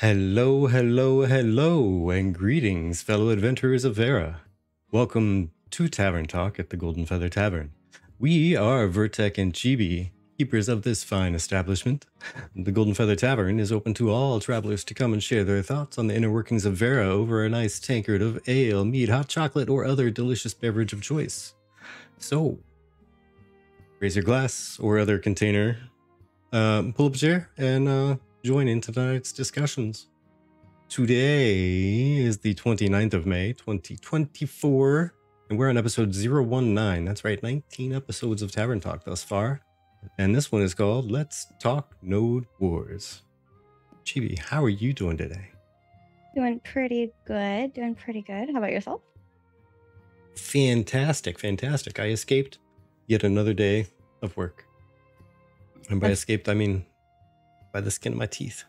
Hello, hello, hello, and greetings, fellow adventurers of Vera. Welcome to Tavern Talk at the Golden Feather Tavern. We are Vertek and Chibi, keepers of this fine establishment. The Golden Feather Tavern is open to all travelers to come and share their thoughts on the inner workings of Vera over a nice tankard of ale, mead, hot chocolate, or other delicious beverage of choice. So, raise your glass or other container, pull up a chair, and join in tonight's discussions. Today is the 29th of May, 2024, and we're on episode 019. That's right, 19 episodes of Tavern Talk thus far. And this one is called Let's Talk Node Wars. Chibi, how are you doing today? Doing pretty good. Doing pretty good. How about yourself? Fantastic. Fantastic. I escaped yet another day of work. And by escaped, I mean by the skin of my teeth.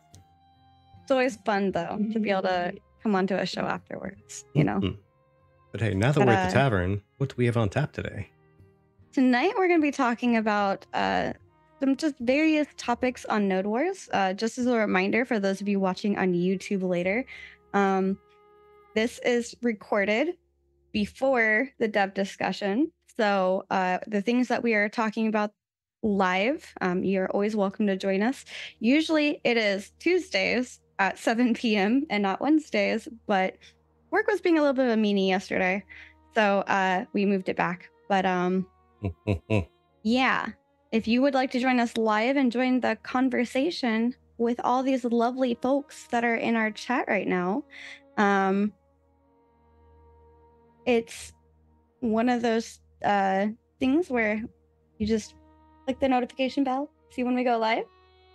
It's always fun, though, to be able to come onto a show afterwards, you know? Mm-hmm. But hey, now that we're at the tavern, what do we have on tap today? Tonight, we're going to be talking about some just various topics on Node Wars. Just as a reminder for those of you watching on YouTube later, this is recorded before the dev discussion. So the things that we are talking about live, you're always welcome to join us. Usually it is Tuesdays at 7 p.m. and not Wednesdays, but work was being a little bit of a meanie yesterday. So we moved it back. But yeah, if you would like to join us live and join the conversation with all these lovely folks that are in our chat right now, it's one of those things where you just click the notification bell, see when we go live,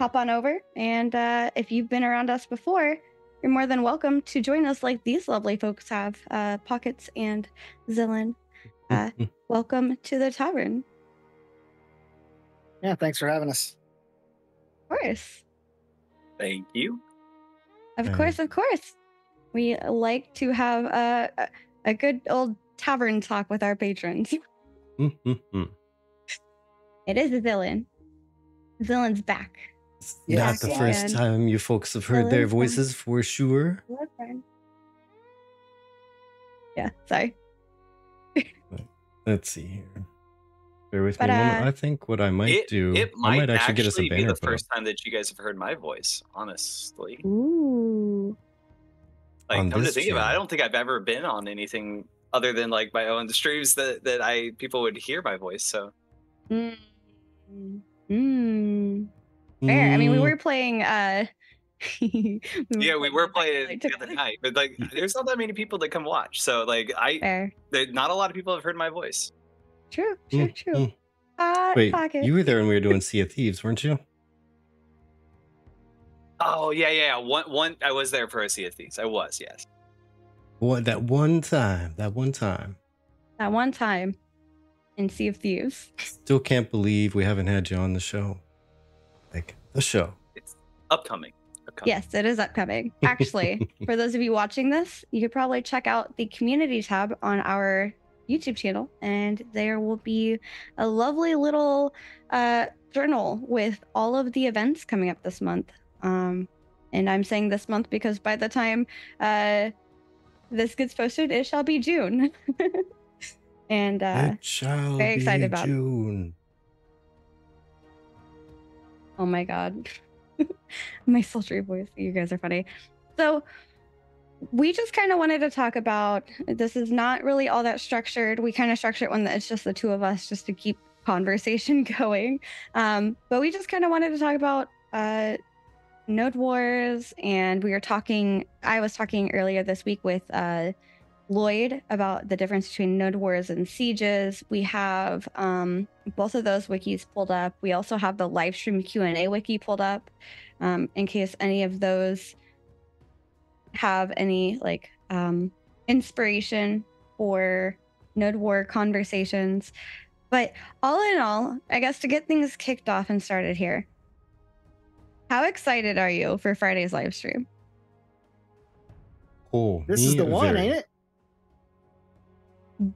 hop on over. And if you've been around us before, you're more than welcome to join us like these lovely folks have, Pawkets and Xillin. Welcome to the tavern. Yeah, thanks for having us. Of course. Thank you. Of course, of course. We like to have a good old tavern talk with our patrons. It is Xillin. Xillin's back. It's not the first time you folks have heard their voices, for sure. Yeah, sorry. Let's see here. Bear with me a moment. I think what I might do, I might actually get us a banner. Be the first time that you guys have heard my voice, honestly. Ooh. Like, come to think about it, I don't think I've ever been on anything other than like my own streams that people would hear my voice. So. Fair. I mean, we were playing. Yeah, we were playing the other night, but like, there's not that many people that come watch. So like, not a lot of people have heard my voice. True, true, true. Wait, Pocket. You were there when we were doing Sea of Thieves, weren't you? Oh yeah, yeah. One, I was there for a Sea of Thieves. I was, yes. What that one time in Sea of Thieves. Still can't believe we haven't had you on the show. Like the show. It's upcoming. Yes, it is upcoming. Actually, for those of you watching this, you could probably check out the community tab on our YouTube channel, and there will be a lovely little journal with all of the events coming up this month. And I'm saying this month because by the time this gets posted, it shall be June. And very excited about June. Oh my God. My sultry voice. You guys are funny. So we just kind of wanted to talk about, this is not really all that structured. We kind of structure it when it's just the two of us, just to keep conversation going. But we just kind of wanted to talk about Node Wars. And we were talking, I was talking earlier this week with Lloyd about the difference between Node Wars and sieges. We have both of those wikis pulled up. We also have the live stream Q&A wiki pulled up, in case any of those have any like inspiration for Node War conversations. But all in all, I guess to get things kicked off and started here, how excited are you for Friday's live stream? Oh, this is the one, ain't it?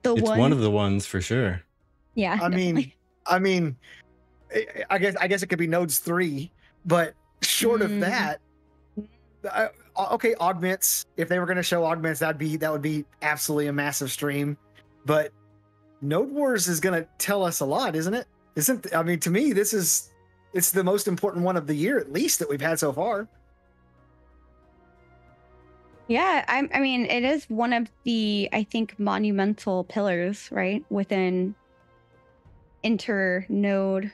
It's one of the ones for sure. Yeah. I mean, I guess it could be nodes 3, but short of that, okay, augments. If they were going to show augments, that would be absolutely a massive stream. But Node Wars is going to tell us a lot, isn't it? I mean, to me, it's the most important one of the year, at least, that we've had so far. Yeah, I mean, it is one of the, I think, monumental pillars, right, within inter-node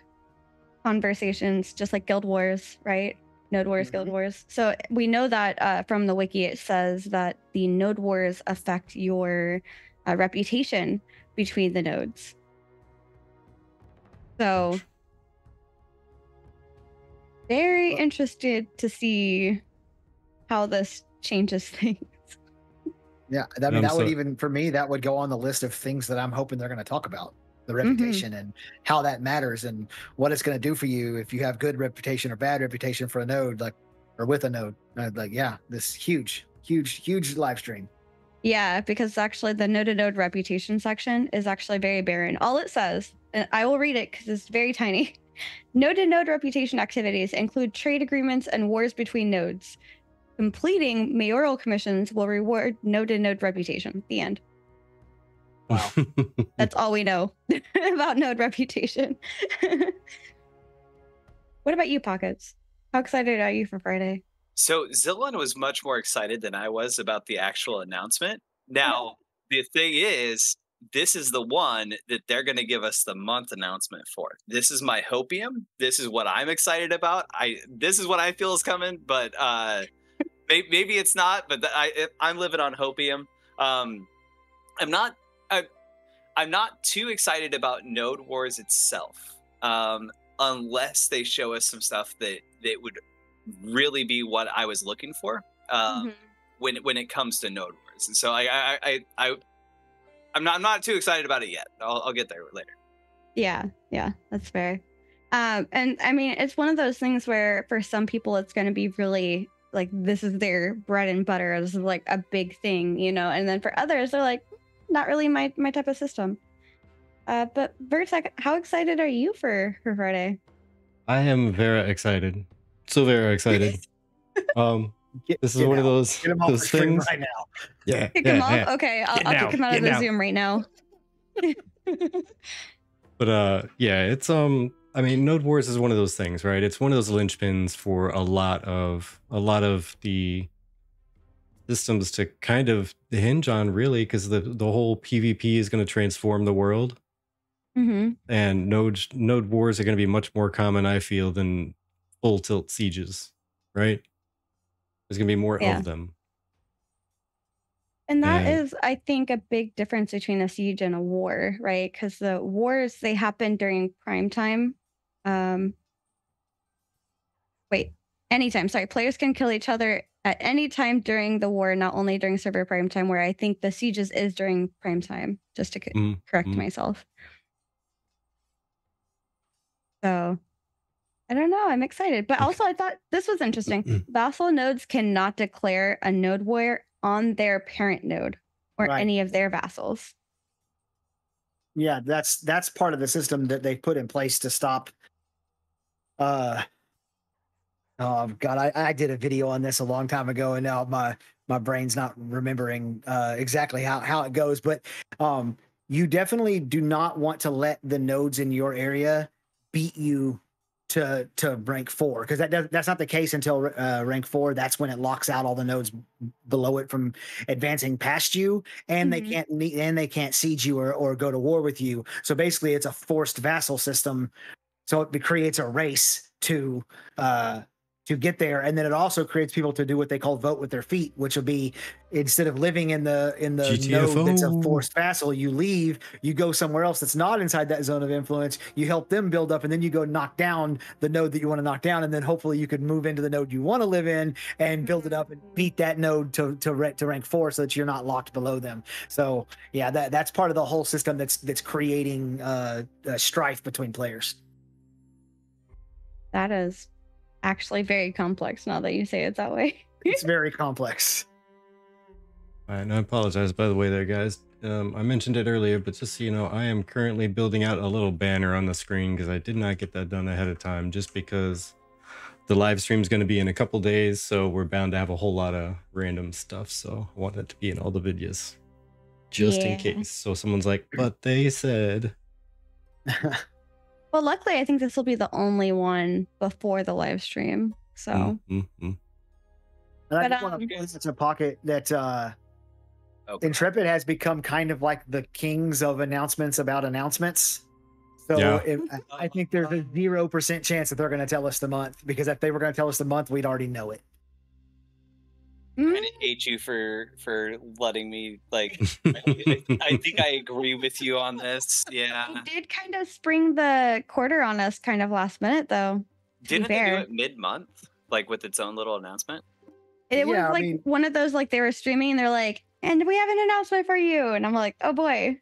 conversations, just like Guild Wars, right? Node Wars, Guild Wars. So we know that from the wiki, it says that the Node Wars affect your reputation between the nodes. So very interested to see how this changes things. Yeah, I mean, that would even, for me, that would go on the list of things that I'm hoping they're going to talk about. The reputation and how that matters and what it's going to do for you if you have good reputation or bad reputation for a node, like, or with a node. Like, yeah, this huge, huge, huge live stream. Yeah, because actually the node-to-node reputation section is actually very barren. All it says, and I will read it because it's very tiny. Node-to-node reputation activities include trade agreements and wars between nodes. Completing mayoral commissions will reward node-to-node reputation. The end. Wow. That's all we know about node reputation. What about you, Pawkets? How excited are you for Friday? So Xillin was much more excited than I was about the actual announcement. Now, the thing is, this is the one that they're going to give us the month announcement for. This is my hopium. This is what I'm excited about. This is what I feel is coming, but maybe it's not, but I'm living on hopium. I'm not too excited about Node Wars itself, unless they show us some stuff that would really be what I was looking for when it comes to Node Wars. And so I'm not too excited about it yet. I'll get there later. Yeah, that's fair. And I mean, it's one of those things where for some people it's going to be really like, this is their bread and butter. This is like a big thing, you know. And then for others, they're like, not really my type of system. But Vertek, how excited are you for Friday? I am very excited. So very excited. This is one of those things right now. Yeah. Kick him off? Yeah. Okay, I'll kick him out of the Zoom right now. But yeah, it's I mean, Node Wars is one of those things, right? It's one of those linchpins for a lot of the systems to kind of hinge on, really, because the whole PvP is going to transform the world, and node wars are going to be much more common, I feel, than full tilt sieges, right? There's going to be more of them, and that is, I think, a big difference between a siege and a war, right? Because the wars, they happen during prime time. Anytime, sorry. Players can kill each other at any time during the war, not only during server prime time, where I think the sieges is during prime time, just to correct myself. So I don't know. I'm excited. But also, I thought this was interesting. Vassal nodes cannot declare a node war on their parent node or any of their vassals. Yeah, that's part of the system that they put in place to stop... Oh God, I did a video on this a long time ago, and now my brain's not remembering exactly how it goes. But you definitely do not want to let the nodes in your area beat you to rank 4, because that's not the case until rank 4. That's when it locks out all the nodes below it from advancing past you, and they can't siege you or go to war with you. So basically, it's a forced vassal system. So it creates a race to get there, and then it also creates people to do what they call vote with their feet, which will be, instead of living in the GTFO node that's a forced vassal, you leave, you go somewhere else that's not inside that zone of influence, you help them build up, and then you go knock down the node that you want to knock down, and then hopefully you could move into the node you want to live in and build it up and beat that node to rank 4, so that you're not locked below them. So yeah, that's part of the whole system that's creating strife between players. That is actually very complex, now that you say it that way. It's very complex. All right, and I apologize, by the way, there, guys. I mentioned it earlier, but just so you know, I am currently building out a little banner on the screen because I did not get that done ahead of time, just because The live stream is going to be in a couple days, so we're bound to have a whole lot of random stuff. So I want it to be in all the videos, just in case. So someone's like, but they said. Well, luckily, I think this will be the only one before the live stream. So. And I just want to point to Pawket that Intrepid has become kind of like the kings of announcements about announcements. So I think there's a 0% chance that they're going to tell us the month, because if they were going to tell us the month, we'd already know it. I hate you for letting me, like, I think I agree with you on this. Yeah. They did kind of spring the quarter on us kind of last minute, though. Didn't they do it mid-month, like, with its own little announcement? It was, like, one of those, like, they were streaming, and they're like, and we have an announcement for you. And I'm like, oh, boy.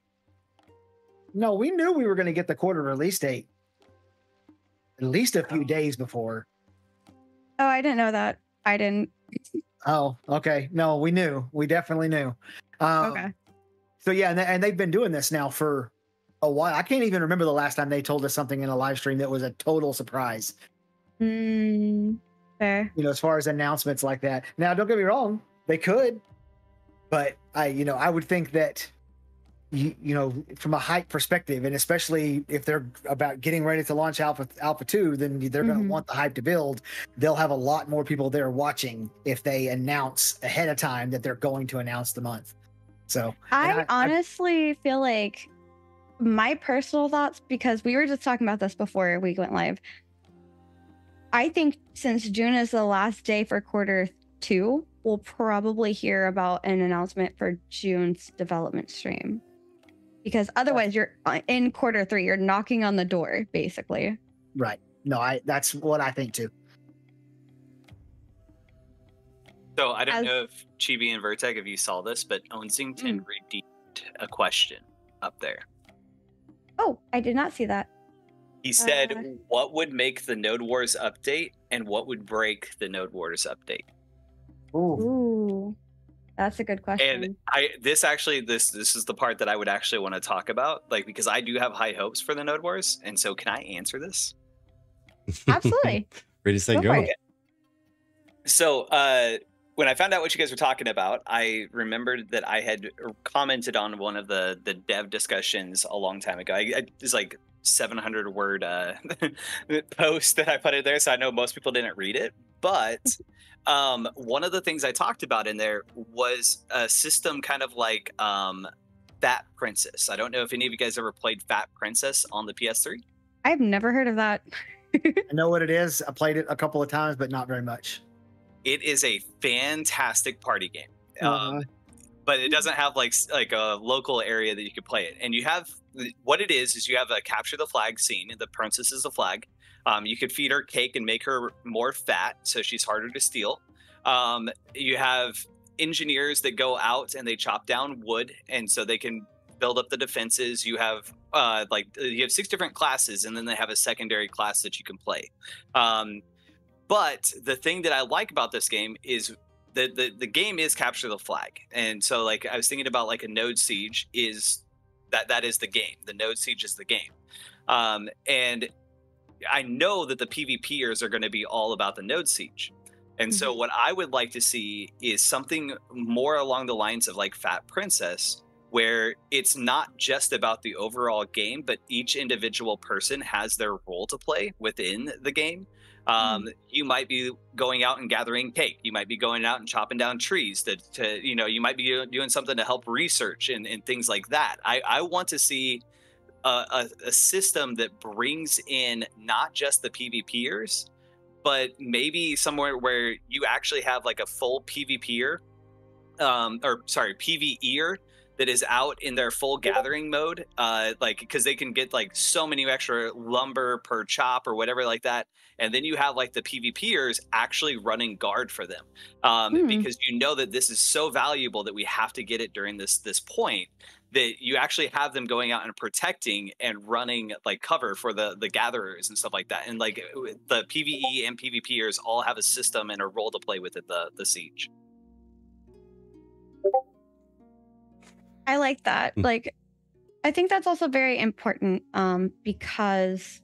No, we knew we were going to get the quarter release date at least a few days before. Oh, I didn't know that. I didn't. Oh, okay. No, we knew. We definitely knew. Okay. So, yeah, and they've been doing this now for a while. I can't even remember the last time they told us something in a live stream that was a total surprise. Fair. You know, as far as announcements like that. Now, don't get me wrong. They could. But, I would think that... You know, from a hype perspective, and especially if they're about getting ready to launch Alpha 2, then they're going to want the hype to build. They'll have a lot more people there watching if they announce ahead of time that they're going to announce the month. So I honestly feel like my personal thoughts, because we were just talking about this before we went live. I think since June is the last day for quarter two, we'll probably hear about an announcement for June's development stream. Because otherwise, you're in quarter three. You're knocking on the door, basically. Right. No, that's what I think too. So I don't know if Chibi and Vertek, if you saw this, but Onsington redeemed a question up there. Oh, I did not see that. He said, "What would make the Node Wars update, and what would break the Node Wars update?" Ooh. That's a good question. And this is the part that I would actually want to talk about, like, because I do have high hopes for the Node Wars, and so can I answer this? Absolutely. Ready, say, go. Okay. So when I found out what you guys were talking about, I remembered that I had commented on one of the dev discussions a long time ago. It was like 700-word post that I put in there, so I know most people didn't read it, but. One of the things I talked about in there was a system kind of like Fat Princess. I don't know if any of you guys ever played Fat Princess on the PS3. I've never heard of that. I know what it is. I played it a couple of times, but not very much. It is a fantastic party game, but it doesn't have like a local area that you could play it. And you have what it is you have a capture the flag scene. The princess is the flag. You could feed her cake and make her more fat, so she's harder to steal. You have engineers that go out and they chop down wood, and so they can build up the defenses. You have you have 6 different classes, and then they have a secondary class that you can play. But the thing that I like about this game is the game is capture the flag, and so like I was thinking about like a node siege is that is the game. The node siege is the game, and I know that the PvPers are going to be all about the node siege. And so what I would like to see is something more along the lines of like Fat Princess, where it's not just about the overall game, but each individual person has their role to play within the game. You might be going out and gathering cake. You might be going out and chopping down trees you might be doing something to help research and things like that. I want to see a system that brings in not just the PvPers, but maybe somewhere where you actually have like a full PvPer, PvEer that is out in their full gathering mode, because they can get like so many extra lumber per chop or whatever like that. And then you have like the PvPers actually running guard for them, because you know that this is so valuable that we have to get it during this point, that you actually have them going out and protecting and running like cover for the gatherers and stuff like that. And like the PvE and PvPers all have a system and a role to play within the siege. I like that. Like, I think that's also very important because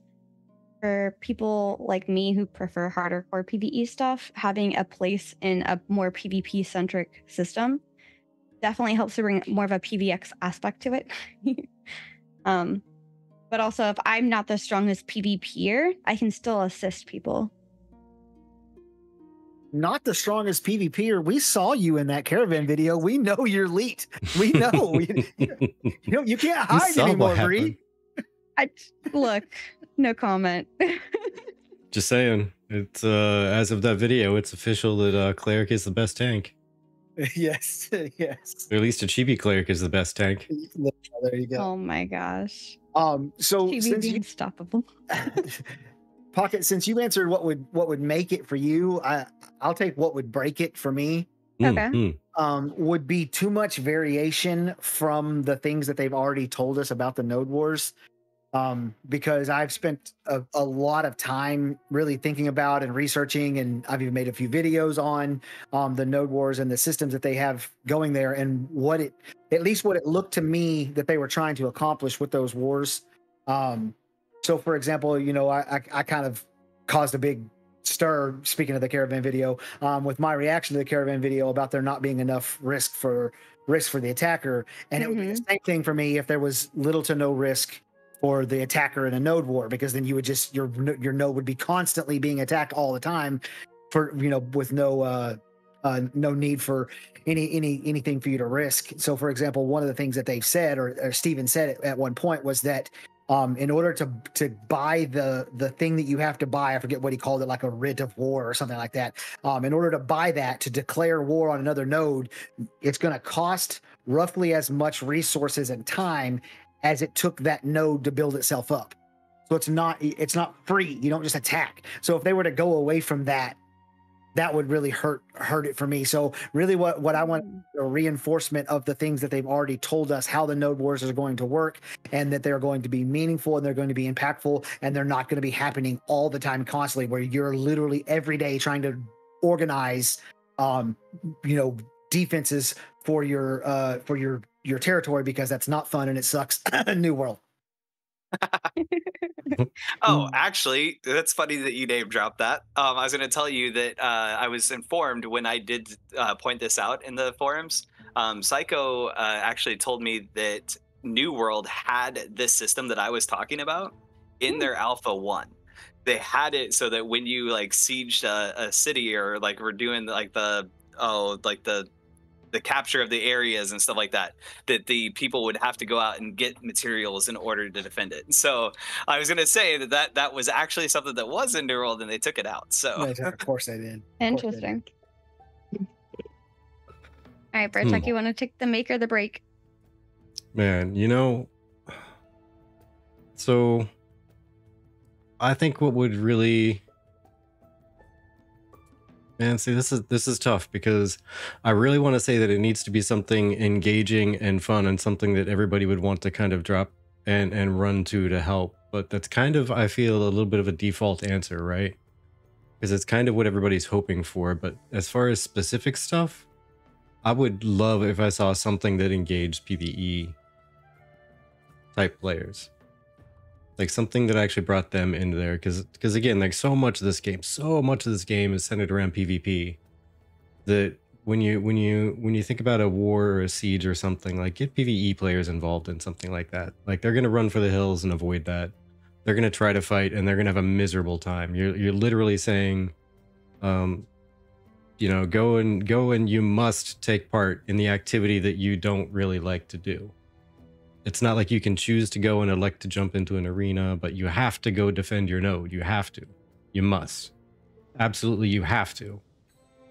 for people like me who prefer harder core PvE stuff, having a place in a more PvP-centric system definitely helps to bring more of a PvX aspect to it. But also, if I'm not the strongest PvPer, I can still assist people. Not the strongest PvPer. We saw you in that caravan video. We know you're leaked. We know. You can't hide anymore, Reed. Look, no comment. Just saying. It's as of that video, it's official that Cleric is the best tank. Yes, yes. Or at least a Chibi Cleric is the best tank. There you go. Oh my gosh. So Chibi being unstoppable. Pawket, since you answered what would make it for you, I'll take what would break it for me. Okay. Would be too much variation from the things that they've already told us about the Node Wars, because I've spent a lot of time really thinking about and researching, and I've even made a few videos on the Node Wars and the systems that they have going there, and at least what it looked to me that they were trying to accomplish with those wars. So, for example, you know, I kind of caused a big stir, speaking of the caravan video, with my reaction to the caravan video about there not being enough risk for the attacker. And it would be the same thing for me if there was little to no risk for the attacker in a node war, because then you would just, your node would be constantly being attacked all the time for, you know, with no no need for anything for you to risk. So, for example, one of the things that they've said, or Steven said at one point, was that in order to buy the thing that you have to buy, I forget what he called it, like a writ of war or something like that. In order to buy that, to declare war on another node, it's going to cost roughly as much resources and time as it took that node to build itself up. So it's not free. You don't just attack. So if they were to go away from that, that would really hurt it for me. So really what I want is a reinforcement of the things that they've already told us, how the Node Wars are going to work, and that they're going to be meaningful and they're going to be impactful, and they're not going to be happening all the time constantly, where you're literally every day trying to organize, you know, defenses for your territory, because that's not fun and it sucks. New World. Oh, actually, that's funny that you name dropped that. I was going to tell you that I was informed when I did point this out in the forums. Psycho actually told me that New World had this system that I was talking about in their Alpha 1. They had it so that when you like sieged a city, or like we're doing like the capture of the areas and stuff like that, that the people would have to go out and get materials in order to defend it. So I was going to say that was actually something that was in New World, and they took it out. So yes, of course they did. Interesting. They did. All right, Virtek, you want to take the make or the break? Man, you know, so I think what would really... Man, see, this is tough, because I really want to say that it needs to be something engaging and fun, and something that everybody would want to kind of drop and run to help. But that's kind of, I feel, a little bit of a default answer, right? Because it's kind of what everybody's hoping for. But as far as specific stuff, I would love if I saw something that engaged PvE type players. Like something that actually brought them into there, because again, like so much of this game is centered around PvP. That when you think about a war or a siege or something, like, get PvE players involved in something like that. Like, they're gonna run for the hills and avoid that. They're gonna try to fight and they're gonna have a miserable time. You're literally saying, you know, go and you must take part in the activity that you don't really like to do. It's not like you can choose to go and elect to jump into an arena, but you have to go defend your node. You have to. You must. Absolutely, you have to.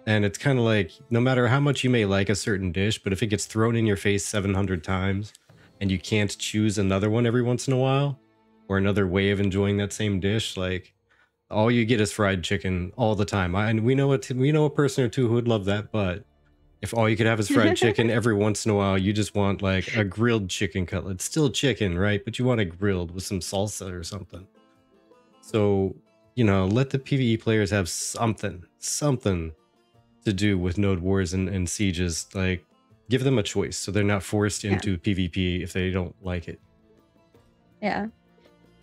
And it's kind of like, no matter how much you may like a certain dish, but if it gets thrown in your face 700 times and you can't choose another one every once in a while, or another way of enjoying that same dish, like, all you get is fried chicken all the time. And we know a person or two who would love that, but if all you could have is fried chicken, every once in a while, you just want like a grilled chicken cutlet. Still chicken, right? But you want it grilled with some salsa or something. So, you know, let the PvE players have something to do with Node Wars and sieges. Like, give them a choice so they're not forced into PvP if they don't like it. Yeah.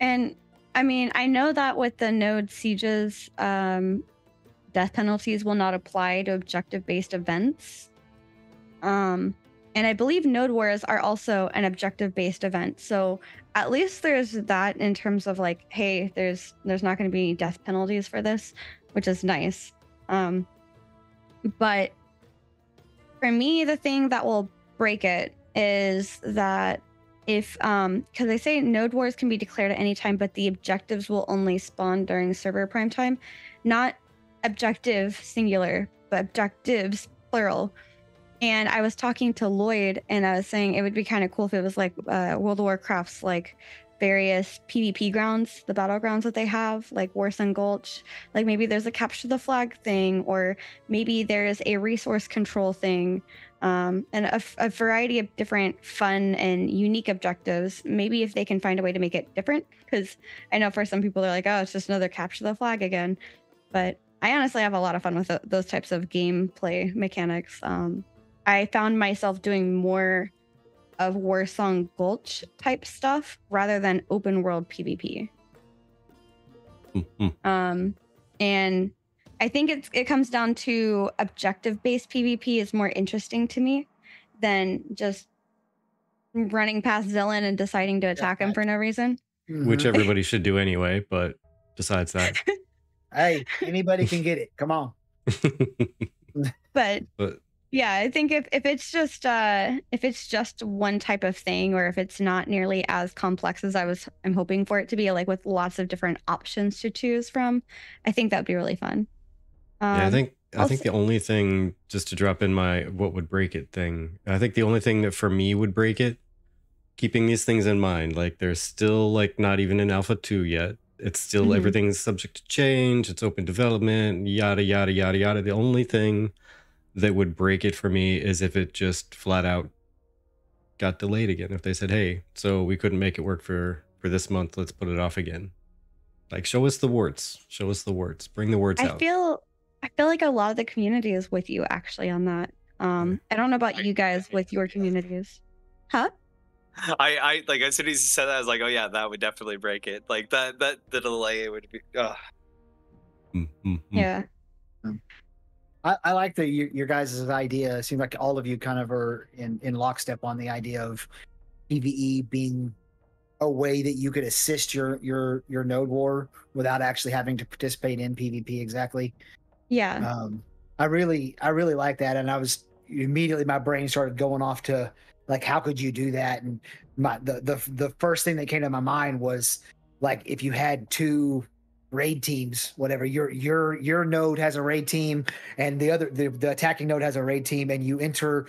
And I mean, I know that with the node sieges, death penalties will not apply to objective-based events. And I believe Node Wars are also an objective-based event. So at least there's that in terms of like, hey, there's not going to be any death penalties for this, which is nice. But for me, the thing that will break it is that if, because they say Node Wars can be declared at any time, but the objectives will only spawn during server prime time. Not objective singular, but objectives plural. And I was talking to Lloyd, and I was saying it would be kind of cool if it was like World of Warcraft's like various PvP grounds, the battlegrounds that they have, like Warsun Gulch. Like maybe there's a capture the flag thing, or maybe there's a resource control thing, and a variety of different fun and unique objectives. Maybe if they can find a way to make it different, because I know for some people they're like, oh, it's just another capture the flag again. But I honestly have a lot of fun with those types of gameplay mechanics. I found myself doing more of Warsong Gulch type stuff rather than open world PvP. Mm-hmm. And I think it comes down to objective-based PvP is more interesting to me than just running past Xillin and deciding to attack him for no reason. Mm-hmm. Which everybody should do anyway, but besides that. Hey, anybody can get it. Come on. But yeah, I think if it's just one type of thing, or if it's not nearly as complex as I'm hoping for it to be, like with lots of different options to choose from, I think that'd be really fun. Yeah, I think the only thing, just to drop in my what would break it thing, I think the only thing that for me would break it, keeping these things in mind, like they're still like not even in Alpha 2 yet. It's still everything's subject to change. It's open development, yada yada yada yada. The only thing that would break it for me is if it just flat out got delayed again. If they said, hey, so we couldn't make it work for this month, let's put it off again. Like, show us the warts. Show us the warts. Bring the warts out. I feel like a lot of the community is with you actually on that. I don't know about you guys with your communities. Huh? I like, as soon as you said that, I was like, oh yeah, that would definitely break it. Like that the delay would be Yeah. I like the your guys' idea. It seems like all of you kind of are in lockstep on the idea of PvE being a way that you could assist your node war without actually having to participate in PvP exactly. Yeah. I really like that, and I was immediately, my brain started going off to like, how could you do that? And the first thing that came to my mind was like, if you had two raid teams, whatever, your node has a raid team and the attacking node has a raid team, and you enter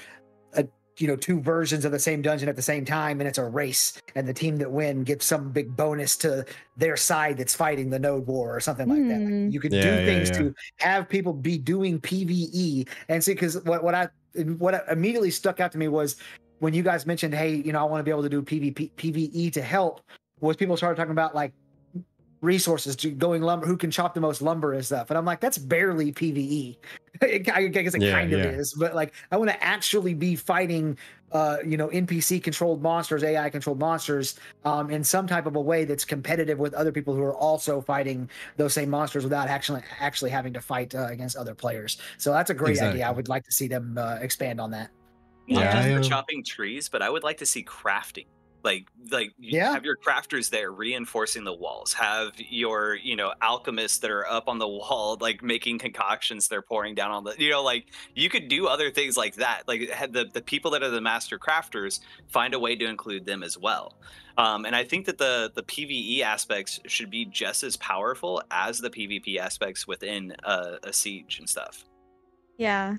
two versions of the same dungeon at the same time, and it's a race, and the team that win gives some big bonus to their side that's fighting the node war or something like that. Like, you could do things to have people be doing PvE. And see, because what immediately stuck out to me was when you guys mentioned, hey, I want to be able to do PvE to help, was people started talking about like resources, going lumber, who can chop the most lumber and stuff, and I'm like, that's barely PvE. I guess it kind of is, but like, I want to actually be fighting NPC controlled monsters, AI controlled monsters, in some type of a way that's competitive with other people who are also fighting those same monsters without actually having to fight against other players. So that's a great idea. I would like to see them expand on that. Not just for chopping trees, but I would like to see crafting. Like, have your crafters there reinforcing the walls. Have your, alchemists that are up on the wall, like making concoctions they're pouring down on the, like you could do other things like that. Like the people that are the master crafters, find a way to include them as well. And I think that the PvE aspects should be just as powerful as the PvP aspects within a siege and stuff. Yeah.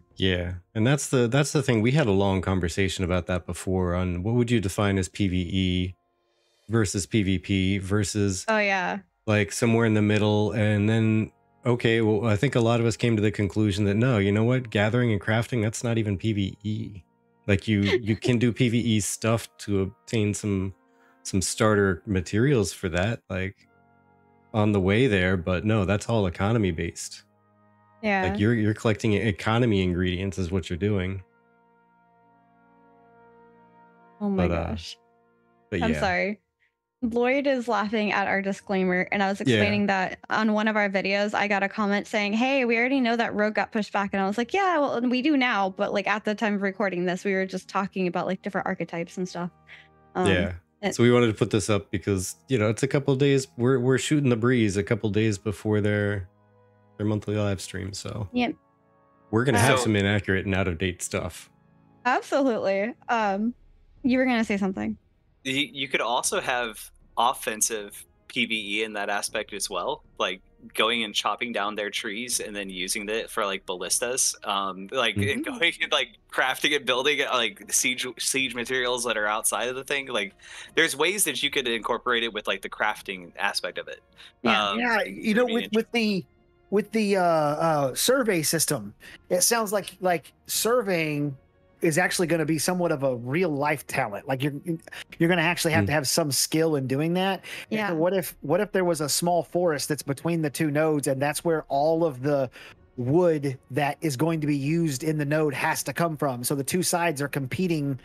And that's the thing. We had a long conversation about that before on what would you define as PvE versus PvP versus like somewhere in the middle. And then, okay, well, I think a lot of us came to the conclusion that no, you know what? Gathering and crafting, that's not even PvE. Like you can do PvE stuff to obtain some starter materials for that, like on the way there, but no, that's all economy based. Yeah, like you're collecting economy ingredients is what you're doing. Oh my gosh! But I'm sorry. Lloyd is laughing at our disclaimer, and I was explaining that on one of our videos, I got a comment saying, hey, we already know that Rogue got pushed back. And I was like, yeah, well, we do now. But like at the time of recording this, we were just talking about like different archetypes and stuff. So we wanted to put this up because, you know, it's a couple of days. We're shooting the breeze a couple of days before their monthly live stream. So yeah, we're going to have some inaccurate and out of date stuff. Absolutely. You were going to say something. You could also have offensive PvE in that aspect as well, like going and chopping down their trees and then using it for like ballistas, and going and like crafting and building like siege materials that are outside of the thing. Like there's ways that you could incorporate it with like the crafting aspect of it. You know, with the survey system, it sounds like surveying is actually going to be somewhat of a real life talent. Like you're going to actually have to have some skill in doing that. Yeah. And what if there was a small forest that's between the two nodes, and that's where all of the wood that is going to be used in the node has to come from? So the two sides are competing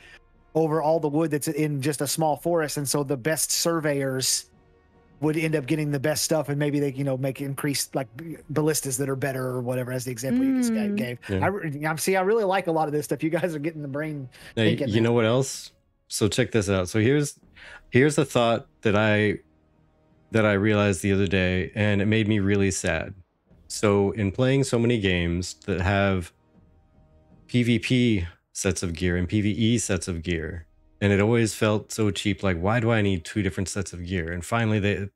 over all the wood that's in just a small forest. And so the best surveyors would end up getting the best stuff, and maybe they, you know, make increased like ballistas that are better or whatever, as the example you just gave. Yeah. I really like a lot of this stuff. You guys are getting the brain. Now, you know what else? So check this out. So here's a thought that I realized the other day, and it made me really sad. So in playing so many games that have PvP sets of gear and PvE sets of gear, and it always felt so cheap, like, why do I need two different sets of gear? And finally,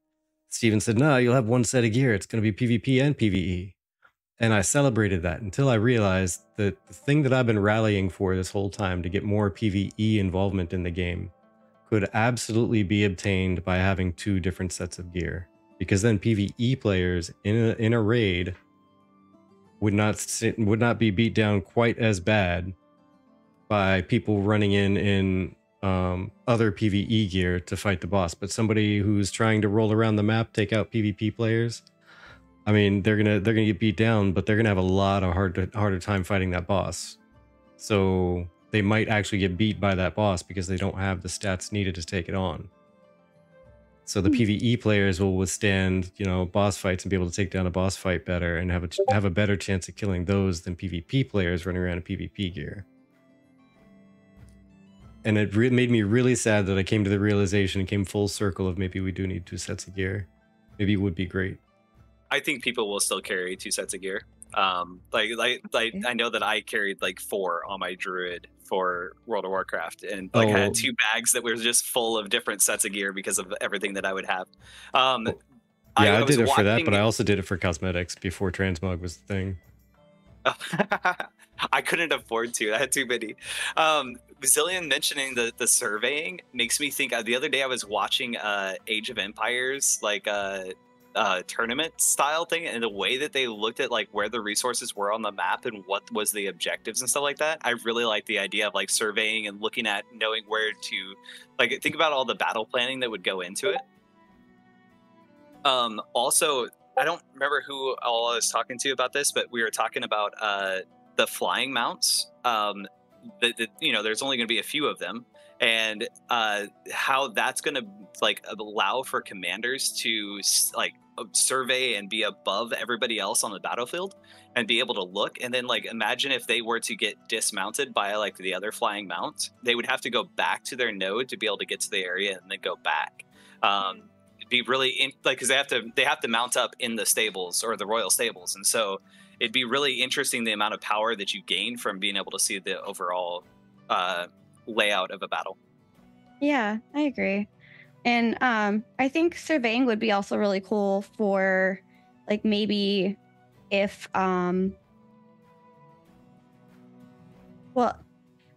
Steven said, no, you'll have one set of gear. It's going to be PvP and PvE. And I celebrated that until I realized that the thing that I've been rallying for this whole time to get more PvE involvement in the game could absolutely be obtained by having two different sets of gear. Because then PvE players in a raid would not be beat down quite as bad by people running in other PvE gear to fight the boss. But somebody who's trying to roll around the map, take out PvP players, I mean, they're gonna get beat down, but they're gonna have a lot of harder time fighting that boss. So they might actually get beat by that boss because they don't have the stats needed to take it on. So the PvE players will withstand, you know, boss fights and be able to take down a boss fight better and have a better chance at killing those than PvP players running around in PvP gear. And it made me really sad that I came to the realization and came full circle of maybe we do need two sets of gear. Maybe it would be great. I think people will still carry two sets of gear. I know that I carried like four on my druid for World of Warcraft, and like I had two bags that were just full of different sets of gear because of everything that I would have. I did it for that, but I also did it for cosmetics before transmog was the thing. I couldn't afford to. I had too many. Xillin mentioning the surveying makes me think. The other day I was watching Age of Empires, like tournament style thing, and the way that they looked at like where the resources were on the map and what was the objectives and stuff like that. I really like the idea of like surveying and looking at knowing where to, like, think about all the battle planning that would go into it. Also, I don't remember who all I was talking to about this, but we were talking about the flying mounts. You know, there's only going to be a few of them, and how that's going to like allow for commanders to like survey and be above everybody else on the battlefield and be able to look. And then like imagine if they were to get dismounted by like the other flying mounts, they would have to go back to their node to be able to get to the area and then go back. It'd be really because they have to mount up in the stables or the royal stables, and so it'd be really interesting the amount of power that you gain from being able to see the overall layout of a battle. Yeah, I agree. And I think surveying would be also really cool for like maybe if, well,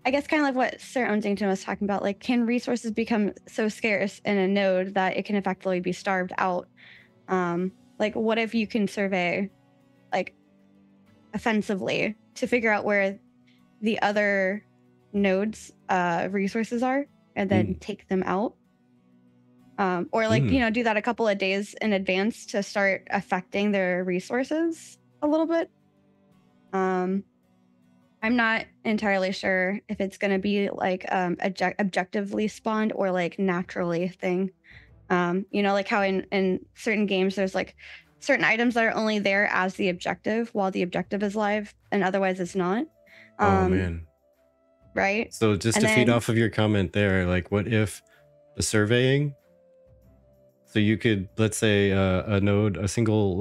I guess kind of like what Sir Onsington was talking about, like can resources become so scarce in a node that it can effectively be starved out? Like what if you can survey like offensively to figure out where the other nodes resources are and then take them out, or like you know, do that a couple of days in advance to start affecting their resources a little bit. I'm not entirely sure if it's going to be like objectively spawned or like naturally thing. You know, like how in certain games, there's like certain items that are only there as the objective while the objective is live and otherwise it's not. Oh, man. Right. So just and to then, feed off of your comment there, like what if the surveying? So you could, let's say a node, a single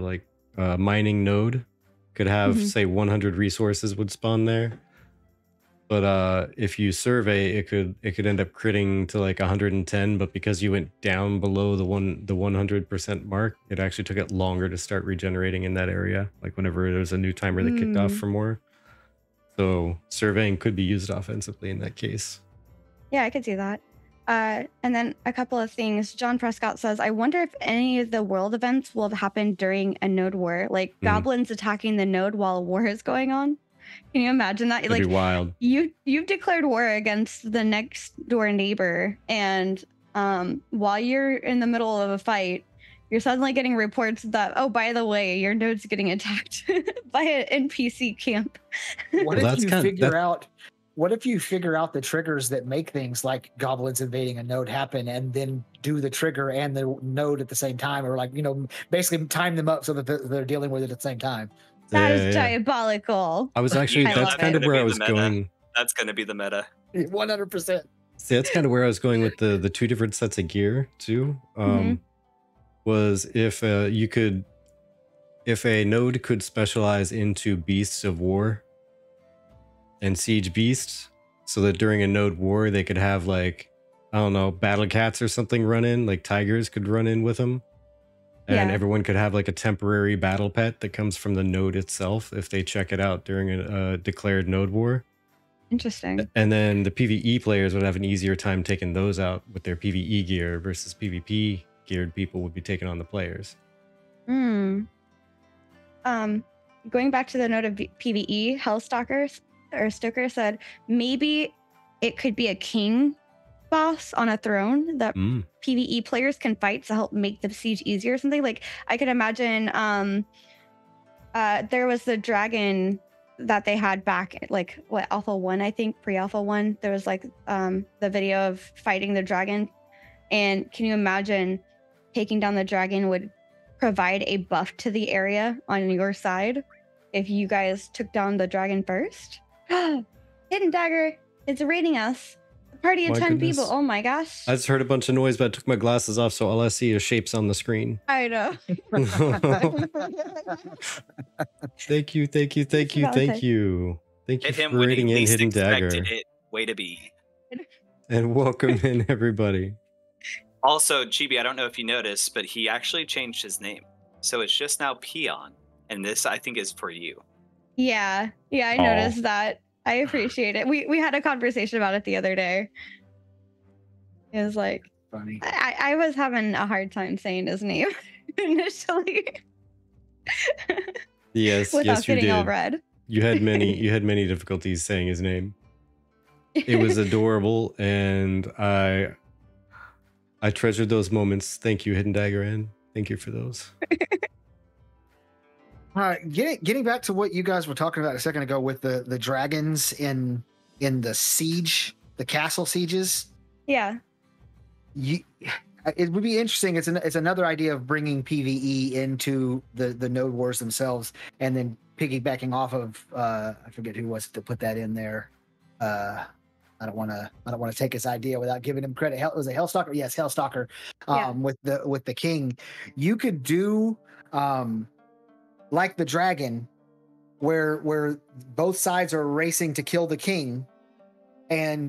like mining node could have, mm-hmm. say 100 resources would spawn there. But if you survey, it could end up critting to like 110. But because you went down below the 100% mark, it actually took it longer to start regenerating in that area. Like whenever there was a new timer that kicked off for more. So surveying could be used offensively in that case. Yeah, I could see that. And then a couple of things. John Prescott says, I wonder if any of the world events will have happened during a node war, like goblins attacking the node while a war is going on. Can you imagine that? That'd be wild. You've declared war against the next door neighbor, and while you're in the middle of a fight, you're suddenly getting reports that, oh, by the way, your node's getting attacked by an NPC camp. What if you figure out the triggers that make things like goblins invading a node happen, and then do the trigger and the node at the same time, or like, you know, basically time them up so that they're dealing with it at the same time? That is diabolical. I was actually, that's kind of where I was going. That's going to be the meta. 100%. See, that's kind of where I was going with the two different sets of gear too. Was if you could, if a node could specialize into beasts of war and siege beasts, so that during a node war, they could have like, I don't know, battle cats or something run in, like tigers could run in with them. And everyone could have like a temporary battle pet that comes from the node itself if they check it out during a declared node war. Interesting. And then the PvE players would have an easier time taking those out with their PvE gear versus PvP geared people would be taking on the players. Going back to the node of PvE, Hellstalker or Stoker said, maybe it could be a king boss on a throne that PvE players can fight to help make the siege easier or something. Like I could imagine there was the dragon that they had back at like what Alpha 1, I think pre-Alpha 1, there was like the video of fighting the dragon, and can you imagine taking down the dragon would provide a buff to the area on your side if you guys took down the dragon first? Hidden Dagger, it's raiding us. Party of 10 people. Oh my gosh. I just heard a bunch of noise, but I took my glasses off, so all I see is shapes on the screen. I know. Thank you. Thank you for rating in Hidden Dagger. Way to be. And welcome in, everybody. Also, Chibi, I don't know if you noticed, but he actually changed his name. So it's just now Peon. And this, I think, is for you. Yeah. Yeah, I noticed that. I appreciate it. We had a conversation about it the other day. It was like funny. I was having a hard time saying his name initially. Yes, yes, you did. All red. You had many difficulties saying his name. It was adorable, and I treasured those moments. Thank you, Hidden Dagger, and thank you for those. All right, getting back to what you guys were talking about a second ago with the dragons in the siege, the castle sieges. Yeah. It would be interesting. It's another idea of bringing PvE into the node wars themselves, and then piggybacking off of I forget who was it to put that in there. I don't want to take his idea without giving him credit. It was a Hellstalker. Yes, Hellstalker. With the king, you could do. Like the dragon, where both sides are racing to kill the king, and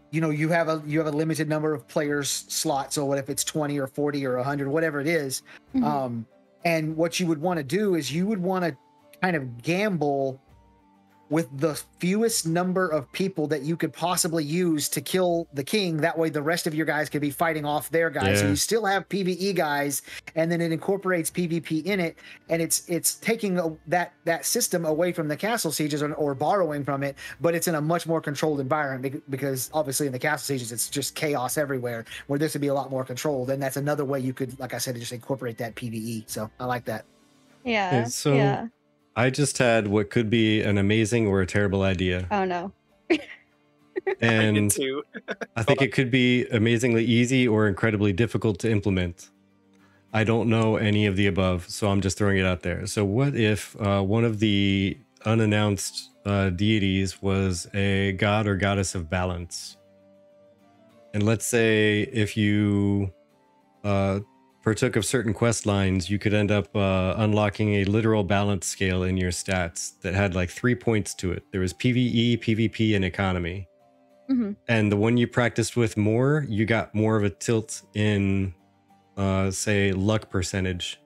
you know you have a limited number of players slots. So what if it's 20 or 40 or 100, whatever it is? And what you would want to do is you would want to kind of gamble with the fewest number of people that you could possibly use to kill the king. That way the rest of your guys could be fighting off their guys. Yeah. So you still have PvE guys, and then it incorporates PvP in it. And it's taking that system away from the castle sieges or borrowing from it, but it's in a much more controlled environment, because obviously in the castle sieges, it's just chaos everywhere, where this would be a lot more controlled. And that's another way you could, like I said, just incorporate that PvE. So I like that. Yeah. So yeah. I just had what could be an amazing or a terrible idea. Oh, no. And I think it could be amazingly easy or incredibly difficult to implement. I don't know any of the above, so I'm just throwing it out there. So what if one of the unannounced deities was a god or goddess of balance? And let's say if you partook of certain quest lines, you could end up unlocking a literal balance scale in your stats that had like 3 points to it. There was PvE, PvP, and economy. Mm-hmm. And the one you practiced with more, you got more of a tilt in, say, luck percentage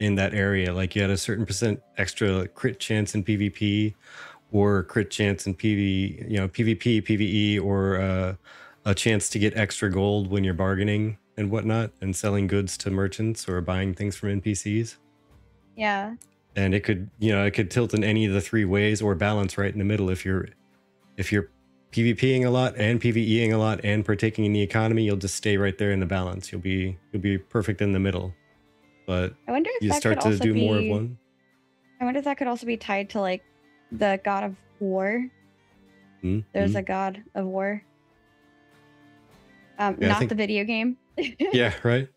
in that area. Like you had a certain percent extra crit chance in PvP or crit chance in PvP, PvE, or a chance to get extra gold when you're bargaining and whatnot and selling goods to merchants or buying things from NPCs. Yeah. And it could, you know, it could tilt in any of the three ways or balance right in the middle. If you're PvPing a lot and PvEing a lot and partaking in the economy, you'll just stay right there in the balance. You'll be perfect in the middle. But I wonder if you start to do more of one. I wonder if that could also be tied to like the god of war. Mm-hmm. There's a god of war. Not the video game. Yeah, right.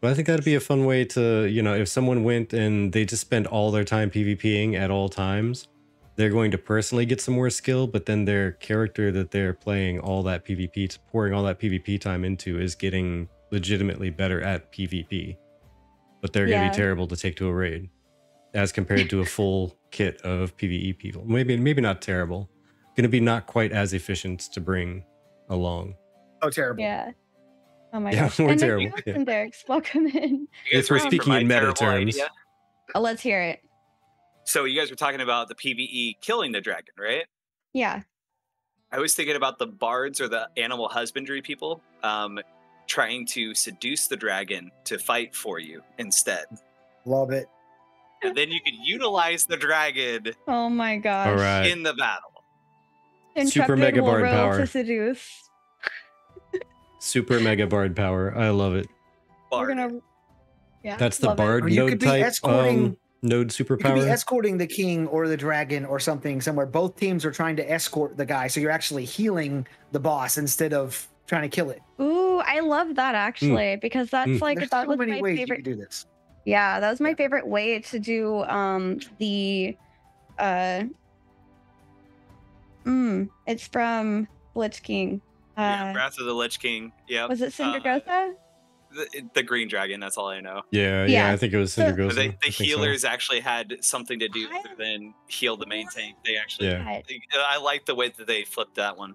But I think that'd be a fun way to, you know, if someone went and they just spend all their time PvPing at all times, they're going to personally get some more skill, but then their character that they're playing all that PvP, pouring all that PvP time into, is getting legitimately better at PvP. But they're going to be terrible to take to a raid as compared to a full kit of PvE people. Maybe not terrible. Going to be not quite as efficient to bring along. Oh, terrible. Yeah. Oh my gosh. We're terrible. Yeah. Derek's, welcome in. If we're speaking in meta terms. Oh, let's hear it. So you guys were talking about the PvE killing the dragon, right? Yeah. I was thinking about the bards or the animal husbandry people trying to seduce the dragon to fight for you instead. Love it. And then you could utilize the dragon. Oh my gosh. All right. In the battle. Intrepid super mega bard power. To seduce. Super mega bard power. I love it. Bard. We're gonna, that's the bard node type. Node superpower. You could be escorting the king or the dragon or something somewhere. Both teams are trying to escort the guy, so you're actually healing the boss instead of trying to kill it. Ooh, I love that actually because that's like there's that so was many my ways favorite. You can do this. Yeah, that was my favorite way to do it's from Lich King. Wrath of the Lich King. Yeah. Was it Sindragosa? The green dragon, that's all I know. Yeah, I think it was Sindragosa. The healers actually had something to do other than heal the main tank. They actually, I like the way that they flipped that one.